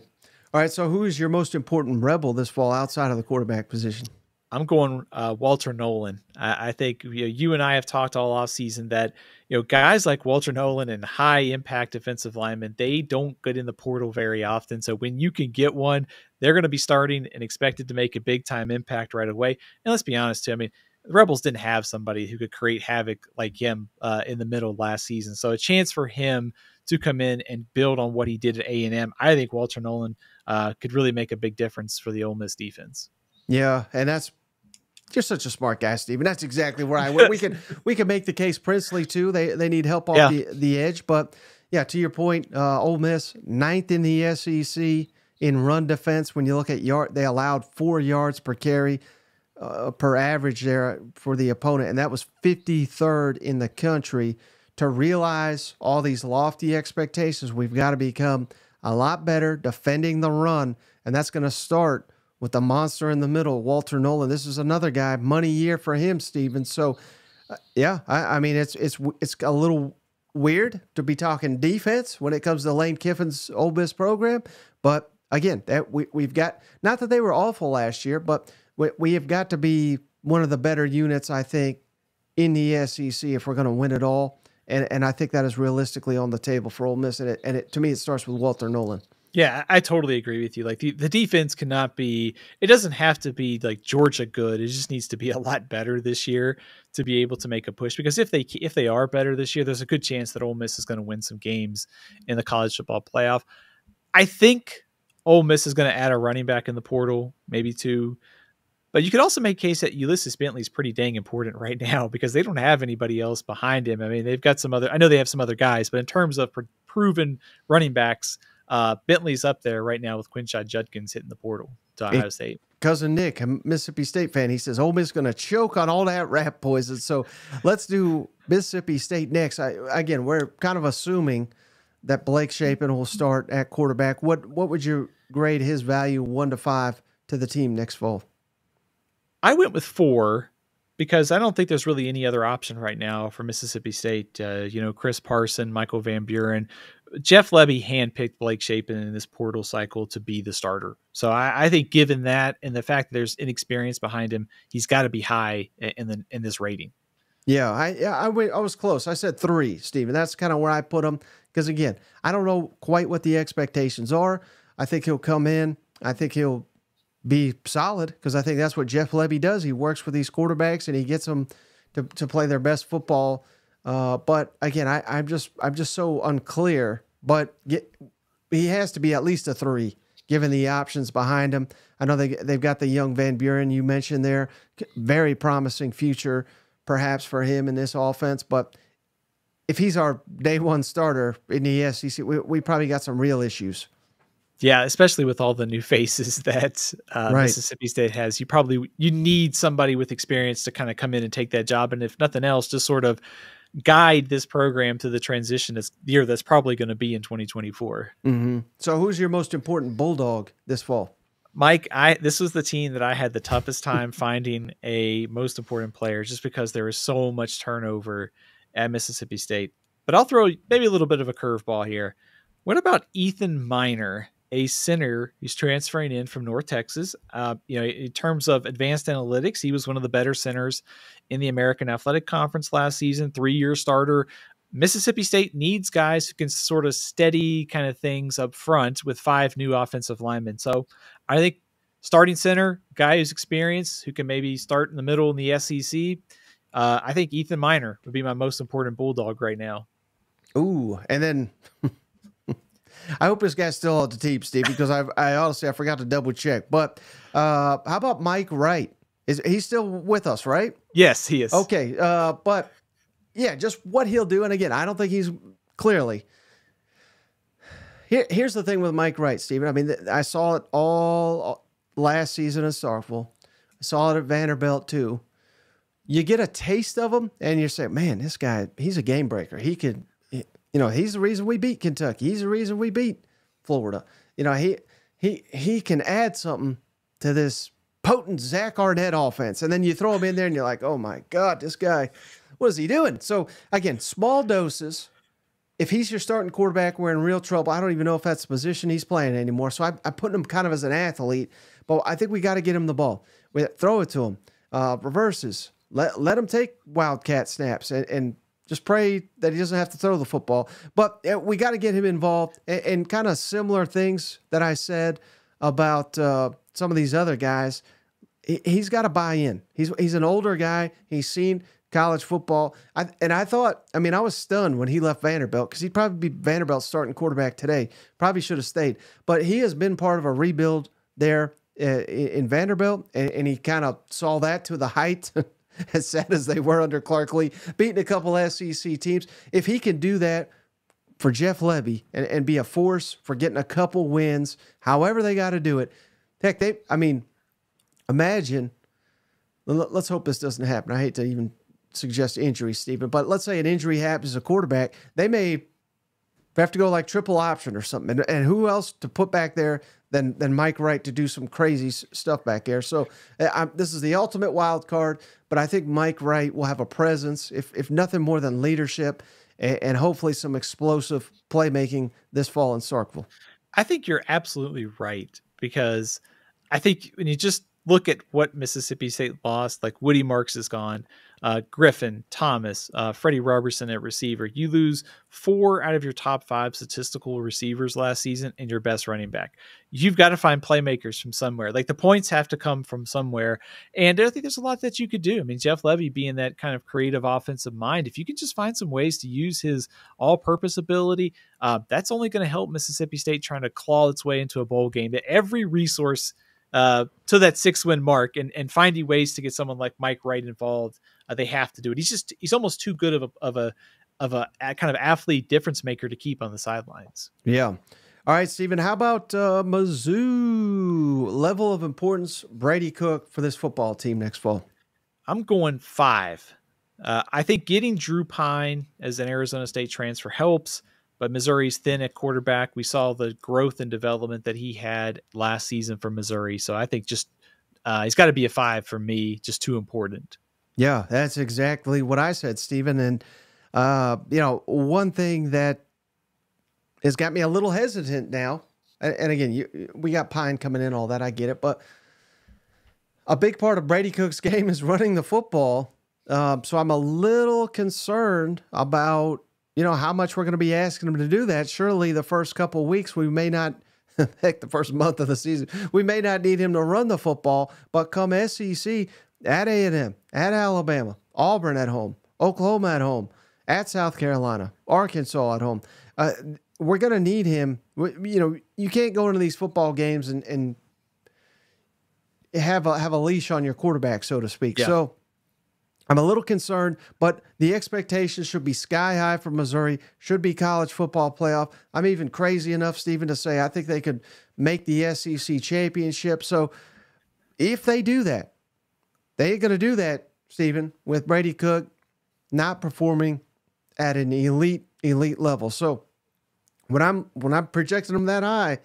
All right. So who is your most important Rebel this fall outside of the quarterback position? I'm going uh, Walter Nolen. I, I think you, know, you and I have talked all offseason that you know guys like Walter Nolen and high-impact defensive linemen, they don't get in the portal very often. So when you can get one, they're going to be starting and expected to make a big-time impact right away. And let's be honest, too. I mean, the Rebels didn't have somebody who could create havoc like him uh, in the middle last season. So a chance for him to come in and build on what he did at A and M, I think Walter Nolen uh, could really make a big difference for the Ole Miss defense. Yeah, and that's You're such a smart guy, Stephen. That's exactly where I went. We can we can make the case Princely too. They they need help off yeah. the the edge, but yeah, to your point, uh, Ole Miss ninth in the S E C in run defense. When you look at yard, they allowed four yards per carry uh, per average there for the opponent, and that was fifty-third in the country. To realize all these lofty expectations, we've got to become a lot better defending the run, and that's going to start with the monster in the middle, Walter Nolen. This is another guy, money year for him, Stephen. So, uh, yeah, I, I mean, it's it's it's a little weird to be talking defense when it comes to Lane Kiffin's Ole Miss program. But again, that we we've got, not that they were awful last year, but we we have got to be one of the better units, I think, in the S E C if we're going to win it all. And and I think that is realistically on the table for Ole Miss. And it and it to me, it starts with Walter Nolen. Yeah, I totally agree with you. Like the, the defense cannot be, it doesn't have to be like Georgia good. It just needs to be a lot better this year to be able to make a push. Because if they if they are better this year, there's a good chance that Ole Miss is going to win some games in the college football playoff. I think Ole Miss is going to add a running back in the portal, maybe two. But you could also make case that Ulysses Bentley is pretty dang important right now because they don't have anybody else behind him. I mean, they've got some other, I know they have some other guys, but in terms of pro proven running backs, Uh, Bentley's up there right now with Quinshad Judkins hitting the portal to Ohio it, State. Cousin Nick, a Mississippi State fan, he says Ole Miss going to choke on all that rat poison. So let's do Mississippi State next. I, again, we're kind of assuming that Blake Shapen will start at quarterback. What what would you grade his value one to five to the team next fall? I went with four because I don't think there's really any other option right now for Mississippi State. Uh, you know, Chris Parson, Michael Van Buren. Jeff Lebby handpicked Blake Shapen in this portal cycle to be the starter. So I, I think given that and the fact that there's inexperience behind him, he's got to be high in the, in this rating. Yeah, I, yeah, I, I was close. I said three, Stephen. That's kind of where I put him because, again, I don't know quite what the expectations are. I think he'll come in. I think he'll be solid because I think that's what Jeff Lebby does. He works with these quarterbacks and he gets them to, to play their best football. Uh, but again, I, I'm just I'm just so unclear. But get, he has to be at least a three, given the options behind him. I know they they've got the young Van Buren you mentioned there, very promising future perhaps for him in this offense. But if he's our day one starter in the S E C, we we probably got some real issues. Yeah, especially with all the new faces that uh, right. Mississippi State has, you probably you need somebody with experience to kind of come in and take that job, and if nothing else, just sort of guide this program to the transition this year that's probably going to be in twenty twenty-four. Mm-hmm. So who's your most important Bulldog this fall? Mike, I this was the team that I had the toughest time finding a most important player just because there was so much turnover at Mississippi State. But I'll throw maybe a little bit of a curveball here. What about Ethan Minor, a center who's transferring in from North Texas? Uh, you know, in terms of advanced analytics, he was one of the better centers in the American Athletic Conference last season, three-year starter. Mississippi State needs guys who can sort of steady kind of things up front with five new offensive linemen. So I think starting center, guy who's experienced, who can maybe start in the middle in the S E C. Uh, I think Ethan Minor would be my most important Bulldog right now. Ooh, and then I hope this guy's still out the team, Steve, because I I honestly, I forgot to double check. But uh, how about Mike Wright? Is he still with us, right? Yes, he is. Okay, uh, but... yeah, just what he'll do. And again, I don't think he's clearly. Here, here's the thing with Mike Wright, Stephen. I mean, I saw it all last season at Starkville. I saw it at Vanderbilt, too. You get a taste of him, and you say, man, this guy, he's a game breaker. He could, you know, he's the reason we beat Kentucky. He's the reason we beat Florida. You know, he, he, he can add something to this potent Zach Arnett offense. And then you throw him in there, and you're like, oh, my God, this guy... what is he doing? So, again, small doses. If he's your starting quarterback, we're in real trouble. I don't even know if that's the position he's playing anymore. So I, I'm putting him kind of as an athlete, but I think we got to get him the ball. We throw it to him. Uh, reverses. Let, let him take wildcat snaps and, and just pray that he doesn't have to throw the football. But we got to get him involved and, and kind of similar things that I said about uh, some of these other guys. He, he's got to buy in. He's, he's an older guy. He's seen college football. I, and I thought, I mean, I was stunned when he left Vanderbilt because he'd probably be Vanderbilt's starting quarterback today. Probably should have stayed. But he has been part of a rebuild there uh, in Vanderbilt, and, and he kind of saw that to the height, as sad as they were under Clark Lee, beating a couple S E C teams. If he can do that for Jeff Levy and, and be a force for getting a couple wins, however they got to do it, heck, they, I mean, imagine, let's hope this doesn't happen. I hate to even suggest injury, Stephen, but let's say an injury happens to a quarterback, they may have to go like triple option or something. And, and who else to put back there than, than Mike Wright to do some crazy stuff back there. So I'm, this is the ultimate wild card, but I think Mike Wright will have a presence, if, if nothing more than leadership and, and hopefully some explosive playmaking this fall in Starkville. I think you're absolutely right, because I think when you just look at what Mississippi State lost, like Woody Marks is gone, Uh, Griffin, Thomas, uh, Freddie Robertson at receiver. You lose four out of your top five statistical receivers last season and your best running back. You've got to find playmakers from somewhere. Like the points have to come from somewhere. And I think there's a lot that you could do. I mean, Jeff Levy being that kind of creative offensive mind, if you can just find some ways to use his all-purpose ability, uh, that's only going to help Mississippi State trying to claw its way into a bowl game. That every resource Uh, to that six win mark and, and finding ways to get someone like Mike Wright involved. Uh, they have to do it. He's just, he's almost too good of a, of a, of a, a kind of athlete difference maker to keep on the sidelines. Yeah. All right, Stephen, how about uh, Mizzou? Level of importance, Brady Cook for this football team next fall? I'm going five. Uh, I think getting Drew Pine as an Arizona State transfer helps, but Missouri's thin at quarterback. We saw the growth and development that he had last season for Missouri. So I think just uh, he's got to be a five for me, just too important. Yeah, that's exactly what I said, Stephen. And, uh, you know, one thing that has got me a little hesitant now, and, and again, you, we got Pine coming in, all that, I get it, but a big part of Brady Cook's game is running the football. Um, so I'm a little concerned about, you know, how much we're going to be asking them to do that. Surely the first couple of weeks, we may not, heck, the first month of the season, we may not need him to run the football, but come S E C, at A and M, at Alabama, Auburn at home, Oklahoma at home, at South Carolina, Arkansas at home, uh, we're going to need him. We, you know, you can't go into these football games and, and have a, have a leash on your quarterback, so to speak. Yeah. So I'm a little concerned, but the expectations should be sky high for Missouri, should be college football playoff. I'm even crazy enough, Stephen, to say I think they could make the S E C championship. So if they do that, they ain't going to do that, Stephen, with Brady Cook not performing at an elite, elite level. So when I'm, when I'm projecting them that high,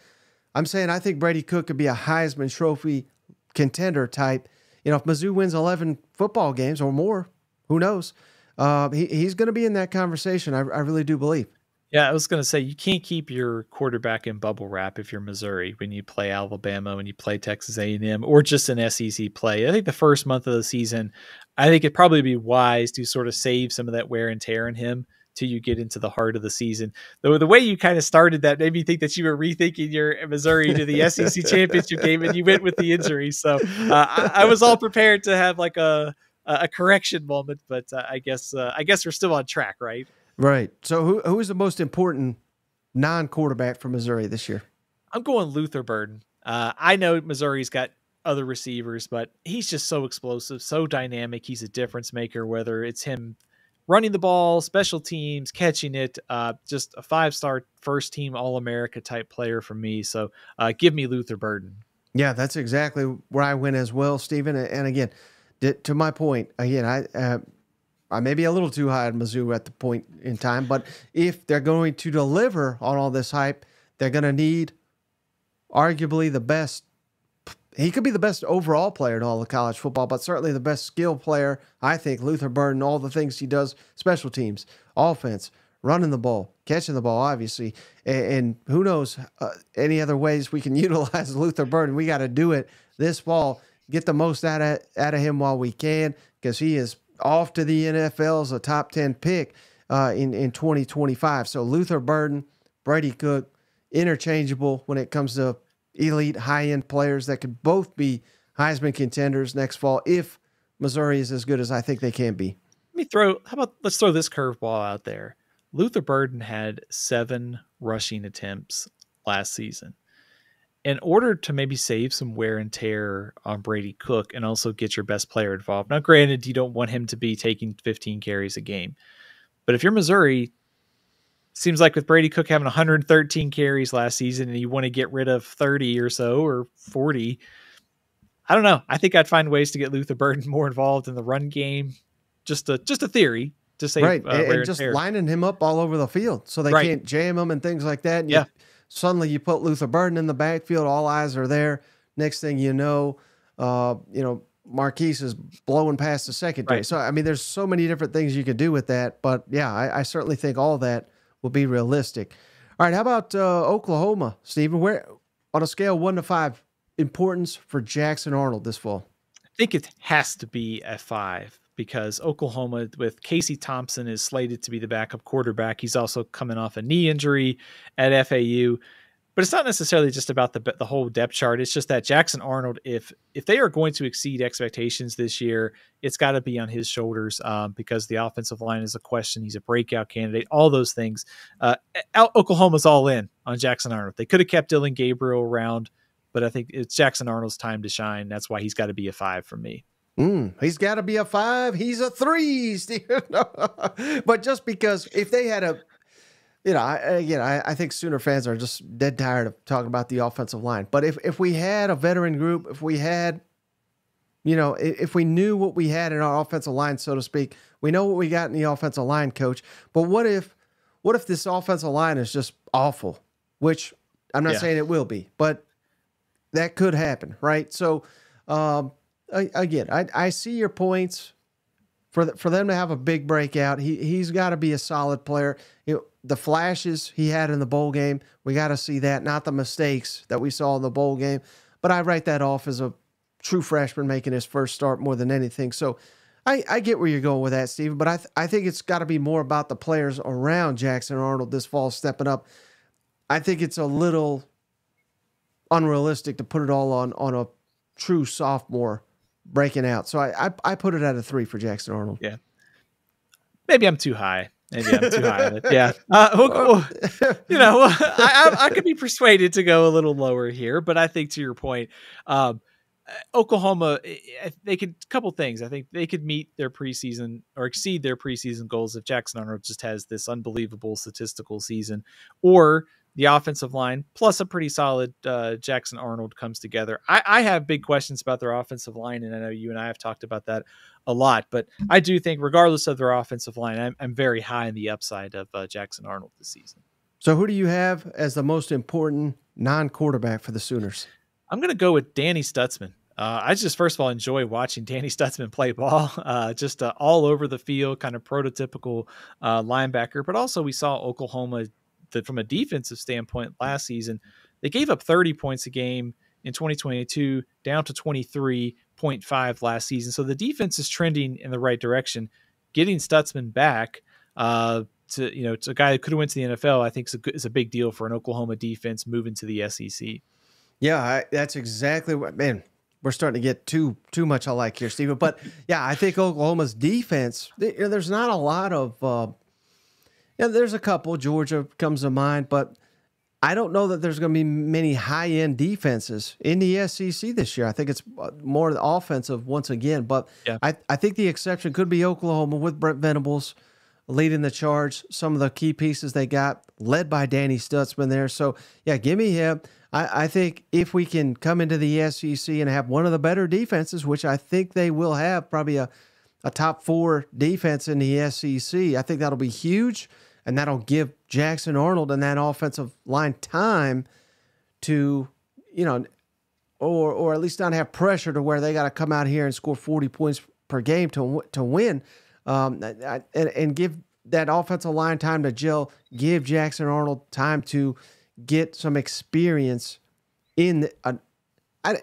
I'm saying I think Brady Cook could be a Heisman Trophy contender type. You know, if Mizzou wins eleven football games or more, who knows? Uh, he, he's going to be in that conversation. I, I really do believe. Yeah, I was going to say, you can't keep your quarterback in bubble wrap if you're Missouri when you play Alabama, when you play Texas A and M, or just an S E C play. I think the first month of the season, I think it'd probably be wise to sort of save some of that wear and tear in him till you get into the heart of the season. Though the way you kind of started that made me think that you were rethinking your Missouri to the S E C championship game, and you went with the injury. So uh, I, I was all prepared to have like a a correction moment, but uh, I guess uh, I guess we're still on track, right? Right. So who who is the most important non-quarterback for Missouri this year? I'm going Luther Burden. Uh, I know Missouri's got other receivers, but he's just so explosive, so dynamic. He's a difference maker, whether it's him running the ball, special teams, catching it, uh, just a five-star first team All-America type player for me. So uh, give me Luther Burden. Yeah, that's exactly where I went as well, Stephen. And again, to my point, again, I, uh, I may be a little too high on Mizzou at the point in time, but if they're going to deliver on all this hype, they're going to need arguably the best. He could be the best overall player in all of college football, but certainly the best skill player, I think, Luther Burden, all the things he does, special teams, offense, running the ball, catching the ball, obviously, and, and who knows uh, any other ways we can utilize Luther Burden. We got to do it this fall. Get the most out of, out of him while we can, because he is off to the N F L as a top ten pick uh, in, in twenty twenty-five. So Luther Burden, Brady Cook, interchangeable when it comes to elite high-end players that could both be Heisman contenders next fall if Missouri is as good as I think they can be. Let me throw, how about, let's throw this curveball out there. Luther Burden had seven rushing attempts last season. In order to maybe save some wear and tear on Brady Cook and also get your best player involved. Now, granted, you don't want him to be taking fifteen carries a game, but if you're Missouri, seems like with Brady Cook having one hundred thirteen carries last season and you want to get rid of thirty or so or forty, I don't know. I think I'd find ways to get Luther Burden more involved in the run game. Just a, just a theory to save right. uh, and, and just and lining him up all over the field so they right. can't jam him and things like that. And yeah. You, Suddenly you put Luther Burden in the backfield, all eyes are there. Next thing you know, uh, you know, Marquise is blowing past the secondary. Right. So, I mean, there's so many different things you could do with that. But, yeah, I, I certainly think all that will be realistic. All right, how about uh, Oklahoma, Stephen? Where, on a scale of one to five, importance for Jackson Arnold this fall? I think it has to be a five. Because Oklahoma with Casey Thompson is slated to be the backup quarterback. He's also coming off a knee injury at F A U, but it's not necessarily just about the the whole depth chart. It's just that Jackson Arnold, if if they are going to exceed expectations this year, it's got to be on his shoulders um, because the offensive line is a question. He's a breakout candidate, all those things. Uh, Oklahoma's all in on Jackson Arnold. They could have kept Dylan Gabriel around, but I think it's Jackson Arnold's time to shine. That's why he's got to be a five for me. Mm, he's got to be a five. He's a three, Stephen. But just because if they had a, you know, I, again, I, I think Sooner fans are just dead tired of talking about the offensive line. But if, if we had a veteran group, if we had, you know, if, if we knew what we had in our offensive line, so to speak, we know what we got in the offensive line, coach. But what if, what if this offensive line is just awful, which I'm not yeah. saying it will be, but that could happen. Right. So, um, Again, I, I see your points. For the, for them to have a big breakout, he, he's got to be a solid player. You know, the flashes he had in the bowl game, we got to see that, not the mistakes that we saw in the bowl game. But I write that off as a true freshman making his first start more than anything. So I, I get where you're going with that, Stephen, but I, th I think it's got to be more about the players around Jackson Arnold this fall stepping up. I think it's a little unrealistic to put it all on, on a true sophomore breaking out. So I, I I put it at a three for Jackson Arnold. Yeah. Maybe I'm too high. Maybe I'm too high on it. Yeah. Uh, we'll, we'll, you know, I, I, I could be persuaded to go a little lower here, but I think to your point, um, Oklahoma, they could, a couple things. I think they could meet their preseason or exceed their preseason goals if Jackson Arnold just has this unbelievable statistical season, or the offensive line, plus a pretty solid uh, Jackson Arnold comes together. I, I have big questions about their offensive line, and I know you and I have talked about that a lot. But I do think, regardless of their offensive line, I'm, I'm very high in the upside of uh, Jackson Arnold this season. So who do you have as the most important non-quarterback for the Sooners? I'm going to go with Danny Stutzman. Uh, I just, first of all, enjoy watching Danny Stutzman play ball, uh, just uh, all over the field, kind of prototypical uh, linebacker. But also we saw Oklahoma – that from a defensive standpoint last season, they gave up thirty points a game in twenty twenty-two, down to twenty-three point five last season. So the defense is trending in the right direction. Getting Stutzman back, uh, to, you know, it's a guy who could have went to the N F L, I think is a, is a big deal for an Oklahoma defense moving to the S E C. Yeah, I, that's exactly what, man, we're starting to get too, too much alike here, Stephen. But yeah, I think Oklahoma's defense, they, you know, there's not a lot of, uh, yeah, you know, there's a couple, Georgia comes to mind, but I don't know that there's going to be many high-end defenses in the S E C this year. I think it's more offensive once again, but yeah. I, I think the exception could be Oklahoma with Brent Venables leading the charge. Some of the key pieces they got led by Danny Stutzman there. So yeah, give me him. I, I think if we can come into the S E C and have one of the better defenses, which I think they will have, probably a, a top four defense in the S E C, I think that'll be huge. And that'll give Jackson Arnold and that offensive line time to, you know, or or at least not have pressure to where they got to come out here and score forty points per game to to win, um, and, and give that offensive line time to gel. Give Jackson Arnold time to get some experience in. A,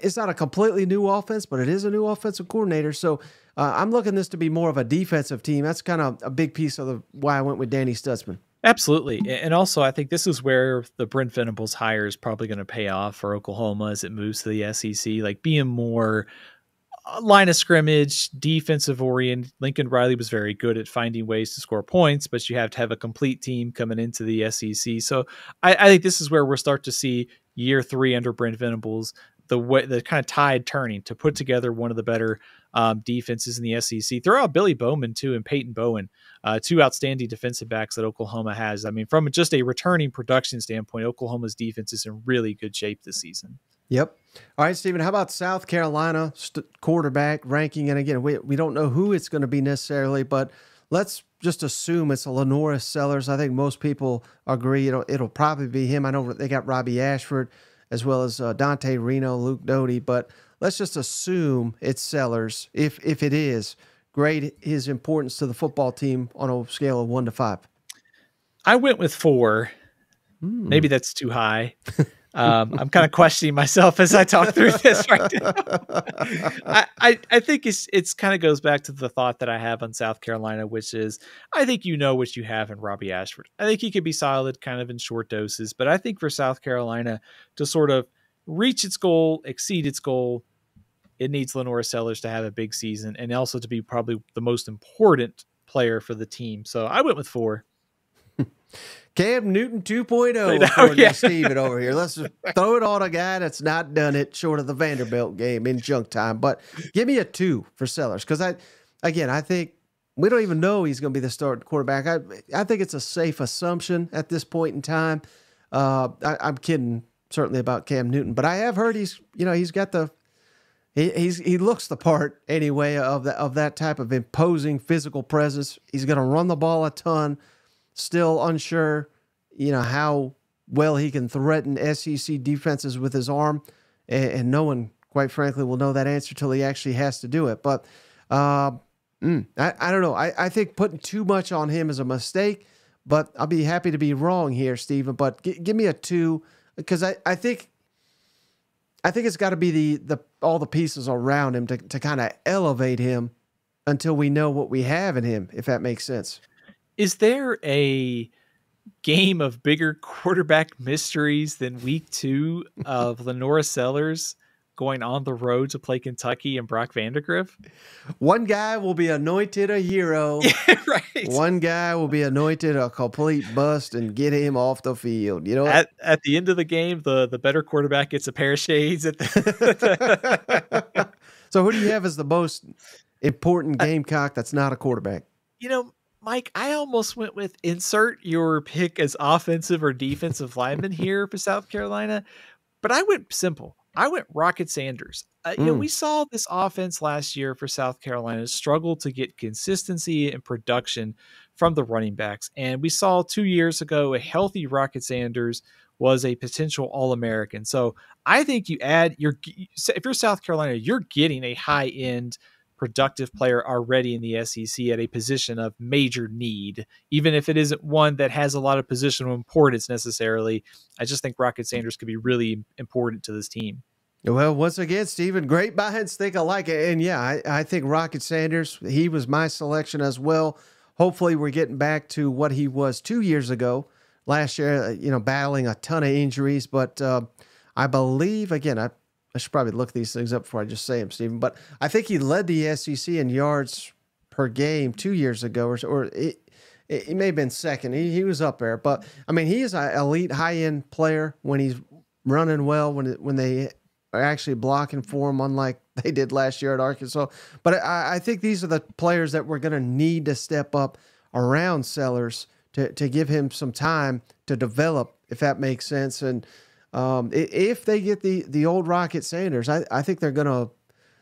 it's not a completely new offense, but it is a new offensive coordinator, so. Uh, I'm looking this to be more of a defensive team. That's kind of a big piece of the, why I went with Danny Stutzman. Absolutely. And also, I think this is where the Brent Venables hire is probably going to pay off for Oklahoma as it moves to the S E C, like being more line of scrimmage, defensive oriented. Lincoln Riley was very good at finding ways to score points, but you have to have a complete team coming into the S E C. So I, I think this is where we'll start to see year three under Brent Venables, the way the kind of tide turning to put together one of the better Um, defenses in the S E C. Throw out Billy Bowman too and Peyton Bowen, uh, two outstanding defensive backs that Oklahoma has. I mean, from just a returning production standpoint, Oklahoma's defense is in really good shape this season. Yep. All right, Stephen, how about South Carolina st quarterback ranking? And again, we, we don't know who it's going to be necessarily, but let's just assume it's a Lenora Sellers. I think most people agree it'll, it'll probably be him. I know they got Robbie Ashford as well as uh, Dante Reno, Luke Doty, but let's just assume it's Sellers. If if it is, grade his importance to the football team on a scale of one to five. I went with four. Mm. Maybe that's too high. Um, I'm kind of questioning myself as I talk through this right now. I, I, I think it's it's kind of goes back to the thought that I have on South Carolina, which is I think you know what you have in Robbie Ashford. I think he could be solid kind of in short doses, but I think for South Carolina to sort of reach its goal, exceed its goal, it needs Lenora Sellers to have a big season and also to be probably the most important player for the team. So I went with four. Cam Newton two point oh for yeah. Stephen over here. Let's just throw it on a guy that's not done it short of the Vanderbilt game in junk time. But give me a two for Sellers because, I, again, I think we don't even know he's going to be the starting quarterback. I, I think it's a safe assumption at this point in time. Uh, I, I'm kidding certainly about Cam Newton, but I have heard he's, you know, he's got the – He he's, he looks the part anyway of the, of that type of imposing physical presence. He's going to run the ball a ton. Still unsure, you know, how well he can threaten S E C defenses with his arm, and, and no one, quite frankly, will know that answer till he actually has to do it. But uh, mm, I I don't know. I I think putting too much on him is a mistake. But I'll be happy to be wrong here, Stephen. But g give me a two because I I think. I think it's got to be the the all the pieces around him to, to kind of elevate him until we know what we have in him, if that makes sense. Is there a game of bigger quarterback mysteries than week two of Lenora Sellers going on the road to play Kentucky and Brock Vandagriff? One guy will be anointed a hero. Yeah, right. One guy will be anointed a complete bust and get him off the field. You know, at, at the end of the game, the, the better quarterback gets a pair of shades. At the so who do you have as the most important Gamecock that's not a quarterback? You know, Mike, I almost went with insert your pick as offensive or defensive lineman here for South Carolina, but I went simple. I went Rocket Sanders. Uh, mm. You know, we saw this offense last year for South Carolina struggle to get consistency and production from the running backs. And we saw two years ago, a healthy Rocket Sanders was a potential All-American. So I think you add your, if you're South Carolina, you're getting a high end productive player already in the S E C at a position of major need, even if it isn't one that has a lot of positional importance necessarily. I just think Rocket Sanders could be really important to this team. Well, once again, Stephen, great minds think alike. And yeah, I, I think Rocket Sanders, he was my selection as well. hopefully we're getting back to what he was two years ago. Last year, you know, battling a ton of injuries, but uh, I believe, again, I, I should probably look these things up before I just say them, Stephen, but I think he led the S E C in yards per game two years ago, or, or it, it, it may have been second. He, he was up there, but, I mean, he is an elite high-end player when he's running well, when, when they are actually blocking for him, unlike they did last year at Arkansas. But I, I think these are the players that we're going to need to step up around Sellers to, to give him some time to develop, if that makes sense. And um, if they get the the old Rocket Sanders, I, I think they're going to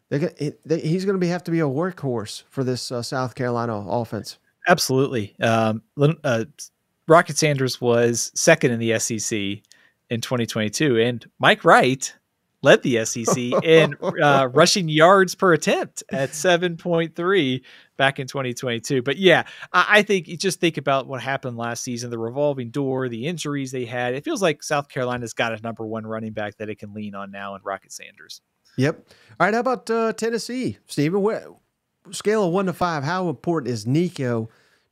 they're gonna, they, he's going to be have to be a workhorse for this uh, South Carolina offense. Absolutely. Um, uh, Rocket Sanders was second in the S E C in twenty twenty-two, and Mike Wright led the S E C in uh, rushing yards per attempt at seven point three back in twenty twenty-two. But yeah, I, I think you just think about what happened last season, the revolving door, the injuries they had. It feels like South Carolina's got a number one running back that it can lean on now in Rocket Sanders. Yep. All right. How about uh, Tennessee, Stephen? Where, scale of one to five, how important is Nico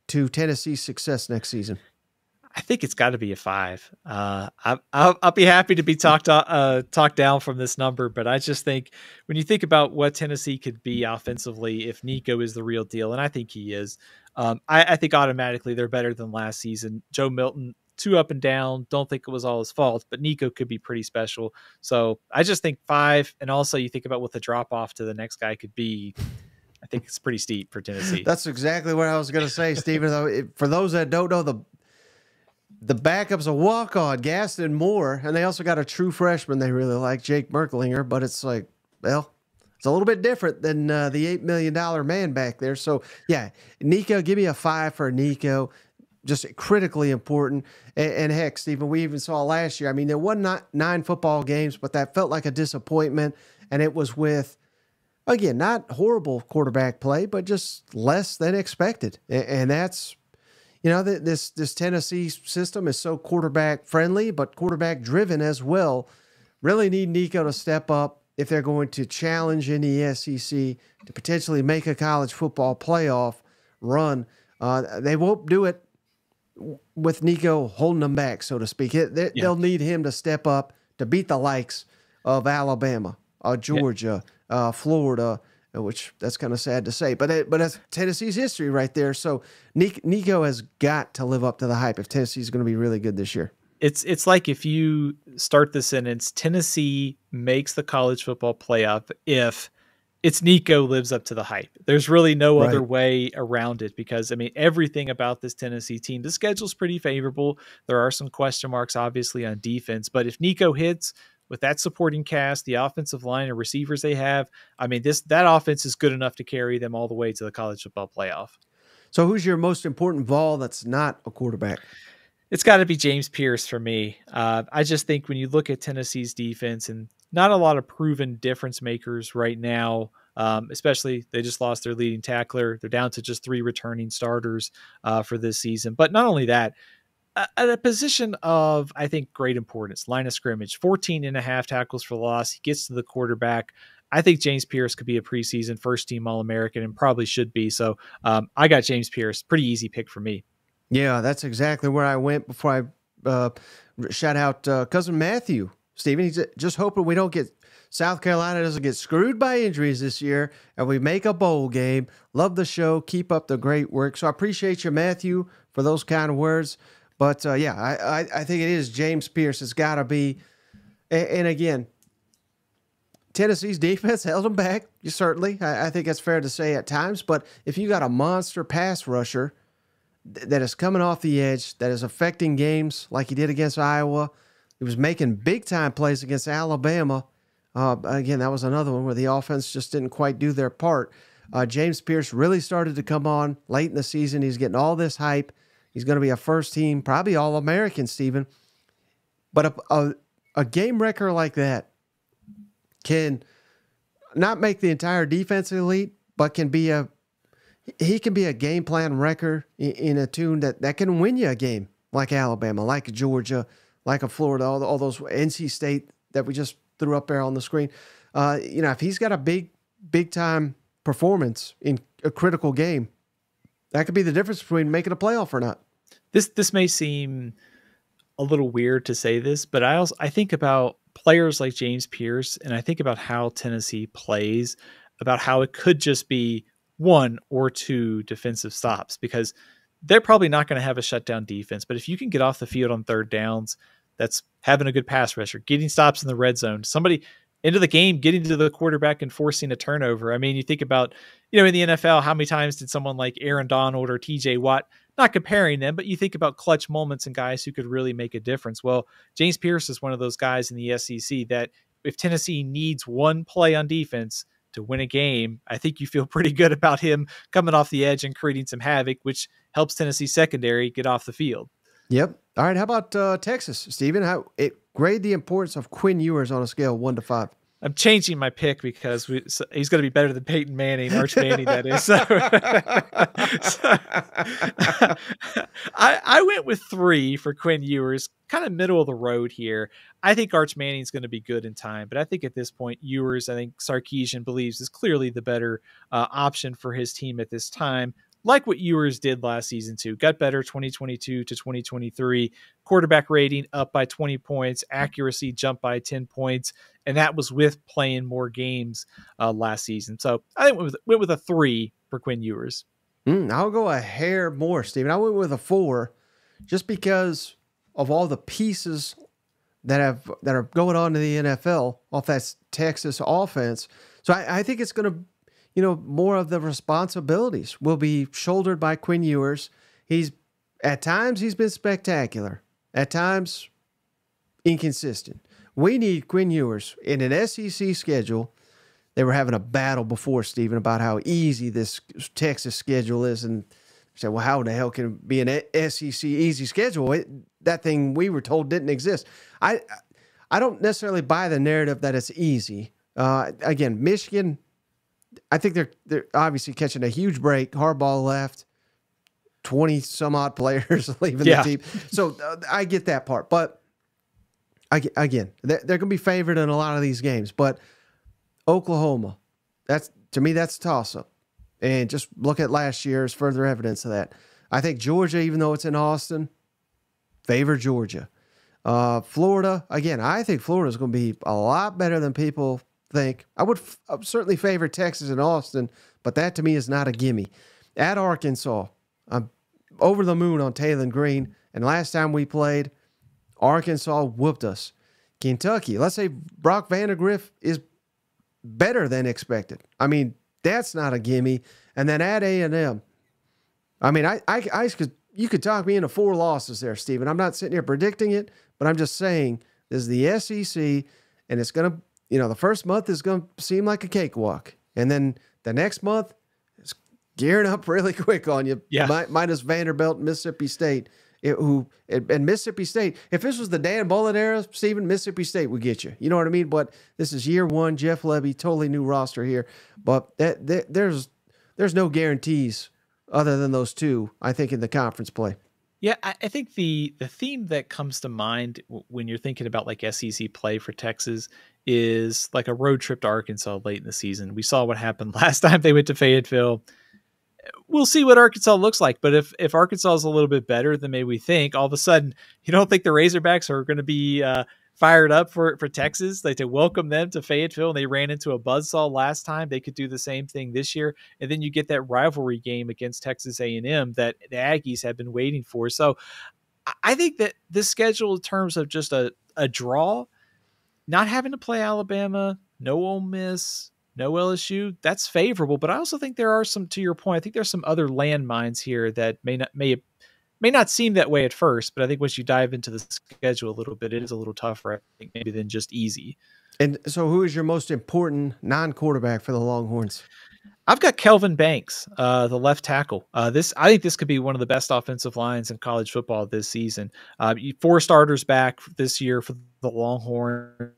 to Tennessee's success next season? I think it's got to be a five. Uh, I, I'll, I'll be happy to be talked uh, talked down from this number, but I just think when you think about what Tennessee could be offensively if Nico is the real deal, and I think he is, um, I, I think automatically they're better than last season. Joe Milton, two up and down. Don't think it was all his fault, but Nico could be pretty special. So I just think five, and also you think about what the drop-off to the next guy could be. I think it's pretty steep for Tennessee. That's exactly what I was going to say, Stephen. For those that don't know, the The backup's a walk-on, Gaston Moore, and they also got a true freshman they really like, Jake Merklinger, but it's like, well, it's a little bit different than uh, the eight million dollar man back there. So, yeah, Nico, give me a five for Nico, just critically important. And, and heck, Stephen, we even saw last year, I mean, there were not nine football games, but that felt like a disappointment, and it was with, again, not horrible quarterback play, but just less than expected, and, and that's... You know, this this Tennessee system is so quarterback-friendly, but quarterback-driven as well. Really need Nico to step up if they're going to challenge in the S E C to potentially make a college football playoff run. Uh, they won't do it with Nico holding them back, so to speak. It, they, yeah. They'll need him to step up to beat the likes of Alabama, uh, Georgia, yeah. uh, Florida, which that's kind of sad to say, but it, but that's Tennessee's history right there. So Nico has got to live up to the hype if Tennessee's going to be really good this year. It's it's like if you start the sentence, Tennessee makes the college football playoff if it's Nico lives up to the hype. There's really no other way around it because, I mean, everything about this Tennessee team, the schedule's pretty favorable. There are some question marks, obviously, on defense, but if Nico hits, with that supporting cast, the offensive line and receivers they have, I mean, this that offense is good enough to carry them all the way to the college football playoff. So who's your most important vol that's not a quarterback? It's got to be James Pierce for me. Uh, I just think when you look at Tennessee's defense and not a lot of proven difference makers right now, um, especially they just lost their leading tackler. They're down to just three returning starters uh, for this season. But not only that, at a position of, I think, great importance, line of scrimmage, fourteen and a half tackles for loss. He gets to the quarterback. I think James Pierce could be a preseason first-team All-American and probably should be. So um, I got James Pierce. Pretty easy pick for me. Yeah, that's exactly where I went before I uh, shout out uh, Cousin Matthew, Stephen. He's just hoping we don't get South Carolina doesn't get screwed by injuries this year and we make a bowl game. Love the show. Keep up the great work. So I appreciate you, Matthew, for those kind of words. But, uh, yeah, I, I, I think it is James Pierce. It's got to be. And, and, again, Tennessee's defense held them back, certainly. I, I think that's fair to say at times. But if you got a monster pass rusher th that is coming off the edge, that is affecting games like he did against Iowa, he was making big-time plays against Alabama. Uh, again, that was another one where the offense just didn't quite do their part. Uh, James Pierce really started to come on late in the season. He's getting all this hype. He's going to be a first-team, probably All-American, Stephen. But a, a, a game wrecker like that can not make the entire defense elite, but can be a he can be a game plan wrecker in, in a tune that, that can win you a game, like Alabama, like Georgia, like a Florida, all, all those N C State that we just threw up there on the screen. Uh, you know, if he's got a big, big-time performance in a critical game, that could be the difference between making a playoff or not. This this may seem a little weird to say this, but I also I think about players like James Pierce, and I think about how Tennessee plays, about how it could just be one or two defensive stops, because they're probably not going to have a shutdown defense. But if you can get off the field on third downs, that's having a good pass rusher, getting stops in the red zone, somebody into the game, getting to the quarterback and forcing a turnover. I mean, you think about, you know, in the N F L, how many times did someone like Aaron Donald or T J Watt, not comparing them, but you think about clutch moments and guys who could really make a difference. Well, James Pierce is one of those guys in the S E C that if Tennessee needs one play on defense to win a game, I think you feel pretty good about him coming off the edge and creating some havoc, which helps Tennessee secondary get off the field. Yep. All right. How about uh, Texas, Stephen? How it grade the importance of Quinn Ewers on a scale of one to five? I'm changing my pick because we, so he's going to be better than Peyton Manning, Arch Manning, that is. So, so I, I went with three for Quinn Ewers, kind of middle of the road here. I think Arch Manning's going to be good in time, but I think at this point, Ewers, I think Sarkisian believes is clearly the better uh, option for his team at this time. Like what Ewers did last season too. Got better twenty twenty-two to twenty twenty-three. Quarterback rating up by twenty points. Accuracy jumped by ten points. And that was with playing more games uh, last season. So I think went with, went with a three for Quinn Ewers. Mm, I'll go a hair more, Stephen. I went with a four just because of all the pieces that have that are going on in the N F L off that Texas offense. So I, I think it's going to, you know, more of the responsibilities will be shouldered by Quinn Ewers. He's, at times, he's been spectacular. At times, inconsistent. We need Quinn Ewers in an S E C schedule. They were having a battle before, Stephen, about how easy this Texas schedule is. And I said, well, how the hell can it be an S E C easy schedule? It, that thing we were told didn't exist. I, I don't necessarily buy the narrative that it's easy. Uh, again, Michigan... I think they're they're obviously catching a huge break. Harbaugh left, twenty some odd players leaving yeah. the team. So uh, I get that part, but I, again, they're, they're going to be favored in a lot of these games. But Oklahoma, that's to me that's a toss up, and just look at last year's further evidence of that. I think Georgia, even though it's in Austin, favor Georgia. Uh, Florida, again, I think Florida is going to be a lot better than people think. I would f certainly favor Texas and Austin, but that to me is not a gimme. At Arkansas, I'm over the moon on Taylor Green, and last time we played, Arkansas whooped us. Kentucky, let's say Brock Vandagriff is better than expected. I mean, that's not a gimme. And then at A and M, I mean, I, I, I could, you could talk me into four losses there, Stephen. I'm not sitting here predicting it, but I'm just saying this is the S E C, and it's going to, you know, the first month is going to seem like a cakewalk. And then the next month is gearing up really quick on you, yeah. minus Vanderbilt and Mississippi State. It, who And Mississippi State, if this was the Dan Mullen era, Stephen, Mississippi State would get you. You know what I mean? But this is year one, Jeff Levy, totally new roster here. But that, that, there's there's no guarantees other than those two, I think, in the conference play. Yeah, I think the, the theme that comes to mind when you're thinking about like S E C play for Texas is like a road trip to Arkansas late in the season. We saw what happened last time they went to Fayetteville. We'll see what Arkansas looks like. But if, if Arkansas is a little bit better than maybe we think, all of a sudden, you don't think the Razorbacks are going to be uh, fired up for, for Texas. They to welcome them to Fayetteville, and they ran into a buzzsaw last time. They could do the same thing this year. And then you get that rivalry game against Texas A and M that the Aggies have been waiting for. So I think that this schedule in terms of just a, a draw, not having to play Alabama, no Ole Miss, no L S U, that's favorable. But I also think there are some, to your point, I think there's some other landmines here that may not may may not seem that way at first, but I think once you dive into the schedule a little bit, it is a little tougher, I think, maybe than just easy. And so who is your most important non-quarterback for the Longhorns? I've got Kelvin Banks, uh, the left tackle. Uh, this I think this could be one of the best offensive lines in college football this season. Uh, four starters back this year for the Longhorns.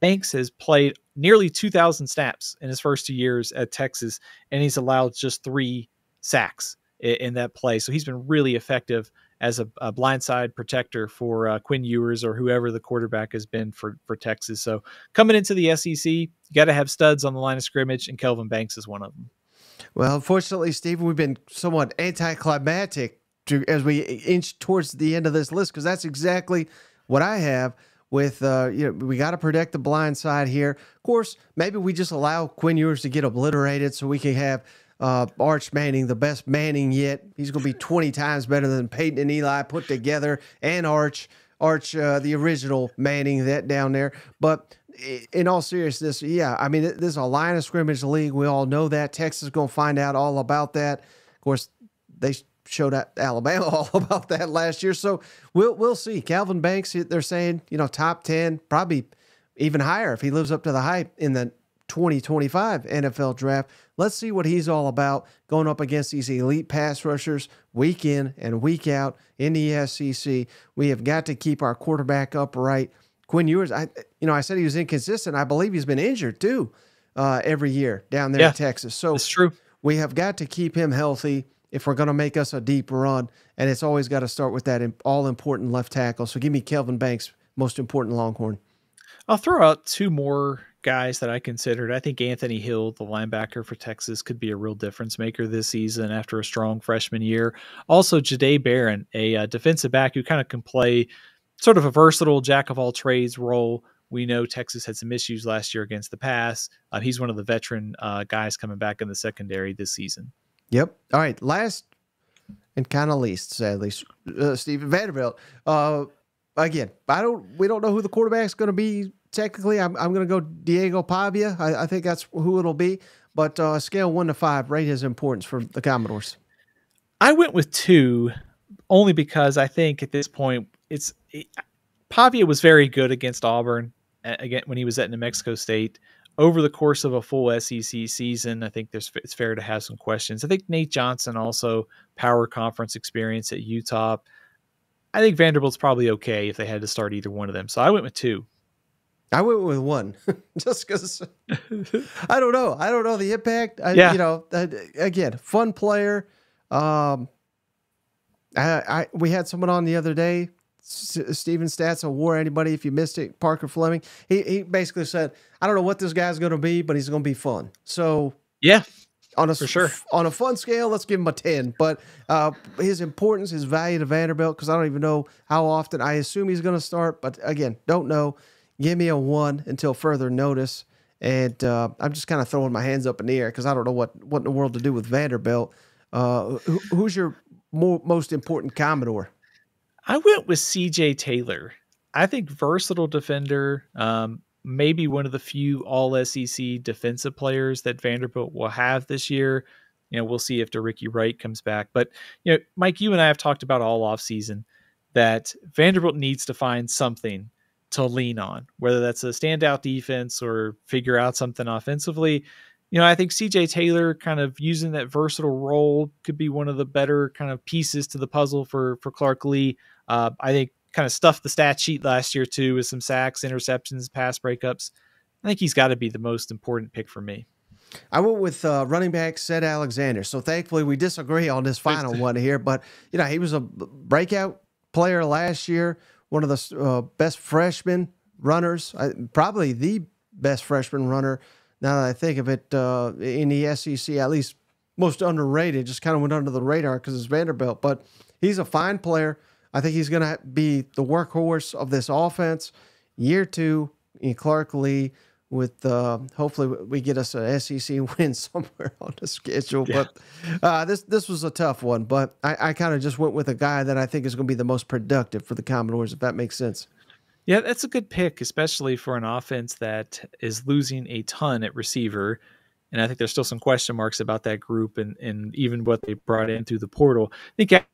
Banks has played nearly two thousand snaps in his first two years at Texas, and he's allowed just three sacks in, in that play. So he's been really effective as a, a blindside protector for uh, Quinn Ewers or whoever the quarterback has been for, for Texas. So coming into the S E C, you got to have studs on the line of scrimmage, and Kelvin Banks is one of them. Well, unfortunately, Stephen, we've been somewhat anticlimactic to, as we inch towards the end of this list, because that's exactly what I have with, uh, you know, we got to protect the blind side here. Of course, maybe we just allow Quinn Ewers to get obliterated so we can have uh, Arch Manning, the best Manning yet. He's going to be twenty times better than Peyton and Eli put together, and Arch, Arch uh, the original Manning, that down there. But in all seriousness, yeah, I mean, this is a line of scrimmage league. We all know that. Texas is going to find out all about that. Of course, they showed Alabama all about that last year. So we'll we'll see. Calvin Banks, they're saying, you know, top ten, probably even higher if he lives up to the hype in the twenty twenty-five N F L draft. Let's see what he's all about going up against these elite pass rushers week in and week out in the S E C. We have got to keep our quarterback upright. Quinn Ewers, I you know, I said he was inconsistent. I believe he's been injured too uh, every year down there yeah, in Texas. So it's true. We have got to keep him healthy if we're going to make us a deep run, and it's always got to start with that all-important left tackle. So give me Kelvin Banks, most important Longhorn. I'll throw out two more guys that I considered. I think Anthony Hill, the linebacker for Texas, could be a real difference maker this season after a strong freshman year. Also, Jahdae Barron, a uh, defensive back who kind of can play sort of a versatile jack-of-all-trades role. We know Texas had some issues last year against the pass. Uh, he's one of the veteran uh, guys coming back in the secondary this season. Yep. All right. Last and kind of least, sadly, uh, Stephen, Vanderbilt. Uh, again, I don't. We don't know who the quarterback's going to be. Technically, I'm, I'm going to go Diego Pavia. I, I think that's who it'll be. But uh, scale one to five, rate his importance for the Commodores. I went with two, only because I think at this point it's it, Pavia was very good against Auburn again when he was at New Mexico State. Over the course of a full S E C season, I think there's it's fair to have some questions. I think Nate Johnson also, power conference experience at U T O P. I think Vanderbilt's probably okay if they had to start either one of them. So I went with two. I went with one just because I don't know. I don't know the impact. I, yeah. You know, I, again, fun player. Um, I, I we had someone on the other day. Stephen Stats, war anybody if you missed it, Parker Fleming. He he basically said, I don't know what this guy's going to be, but he's going to be fun. So yeah, on a for sure on a fun scale, let's give him a ten. But uh, his importance, his value to Vanderbilt, because I don't even know how often. I assume he's going to start, but again, don't know. Give me a one until further notice, and uh, I'm just kind of throwing my hands up in the air because I don't know what what in the world to do with Vanderbilt. Uh, who, who's your more, most important Commodore? I went with C J Taylor. I think versatile defender, um, maybe one of the few all S E C defensive players that Vanderbilt will have this year. You know, we'll see if DeRicky Wright comes back. But, you know, Mike, you and I have talked about all offseason that Vanderbilt needs to find something to lean on, whether that's a standout defense or figure out something offensively. You know, I think C J Taylor kind of using that versatile role could be one of the better kind of pieces to the puzzle for for Clark Lee. Uh, I think kind of stuffed the stat sheet last year, too, with some sacks, interceptions, pass breakups. I think he's got to be the most important pick for me. I went with uh, running back Ced Alexander. So thankfully we disagree on this final one here. But, you know, he was a breakout player last year, one of the uh, best freshman runners, probably the best freshman runner. Now that I think of it, uh, in the S E C, at least most underrated, just kind of went under the radar because it's Vanderbilt. But he's a fine player. I think he's going to be the workhorse of this offense. Year two in Clark Lee with uh, hopefully we get us an S E C win somewhere on the schedule. Yeah. But uh, this this was a tough one. But I, I kind of just went with a guy that I think is going to be the most productive for the Commodores, if that makes sense. Yeah, that's a good pick, especially for an offense that is losing a ton at receiver. And I think there's still some question marks about that group and, and even what they brought in through the portal. I think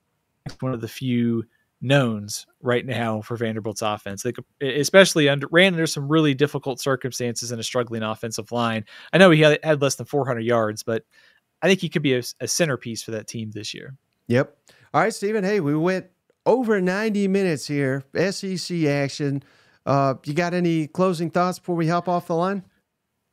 one of the few knowns right now for Vanderbilt's offense. They could, especially under, ran under some really difficult circumstances and a struggling offensive line. I know he had, had less than four hundred yards, but I think he could be a, a centerpiece for that team this year. Yep. All right, Stephen. Hey, we went over ninety minutes here, S E C action. Uh, you got any closing thoughts before we hop off the line?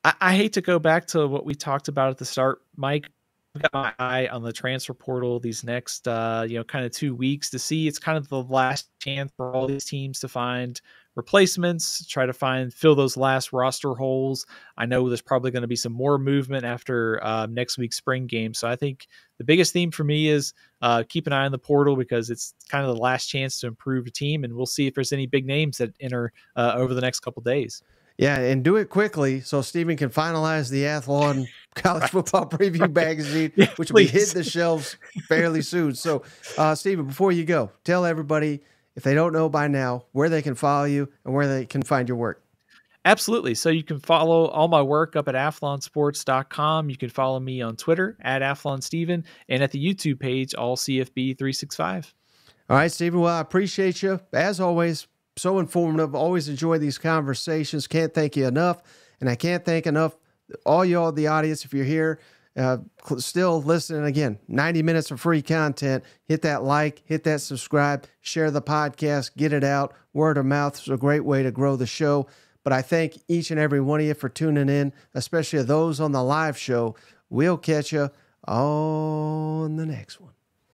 I, I hate to go back to what we talked about at the start, Mike. I've got my eye on the transfer portal these next, uh, you know, kind of two weeks to see. It's kind of the last chance for all these teams to find replacements, try to find, fill those last roster holes. I know there's probably going to be some more movement after uh, next week's spring game. So I think the biggest theme for me is uh, keep an eye on the portal, because it's kind of the last chance to improve a team. And we'll see if there's any big names that enter uh, over the next couple of days. Yeah, and do it quickly so Stephen can finalize the Athlon College right. Football Preview right. magazine, yeah, which please. will be hitting the shelves fairly soon. So, uh, Stephen, before you go, tell everybody, if they don't know by now, where they can follow you and where they can find your work. Absolutely. So you can follow all my work up at athlon sports dot com. You can follow me on Twitter at athlon steven and at the YouTube page, all C F B three sixty-five. All right, Stephen. Well, I appreciate you. As always, so informative. Always enjoy these conversations. Can't thank you enough. And I can't thank enough all y'all in the audience, if you're here. Uh, still listening, again, ninety minutes of free content. Hit that like, hit that subscribe, share the podcast, get it out. Word of mouth is a great way to grow the show. But I thank each and every one of you for tuning in, especially those on the live show. We'll catch you on the next one.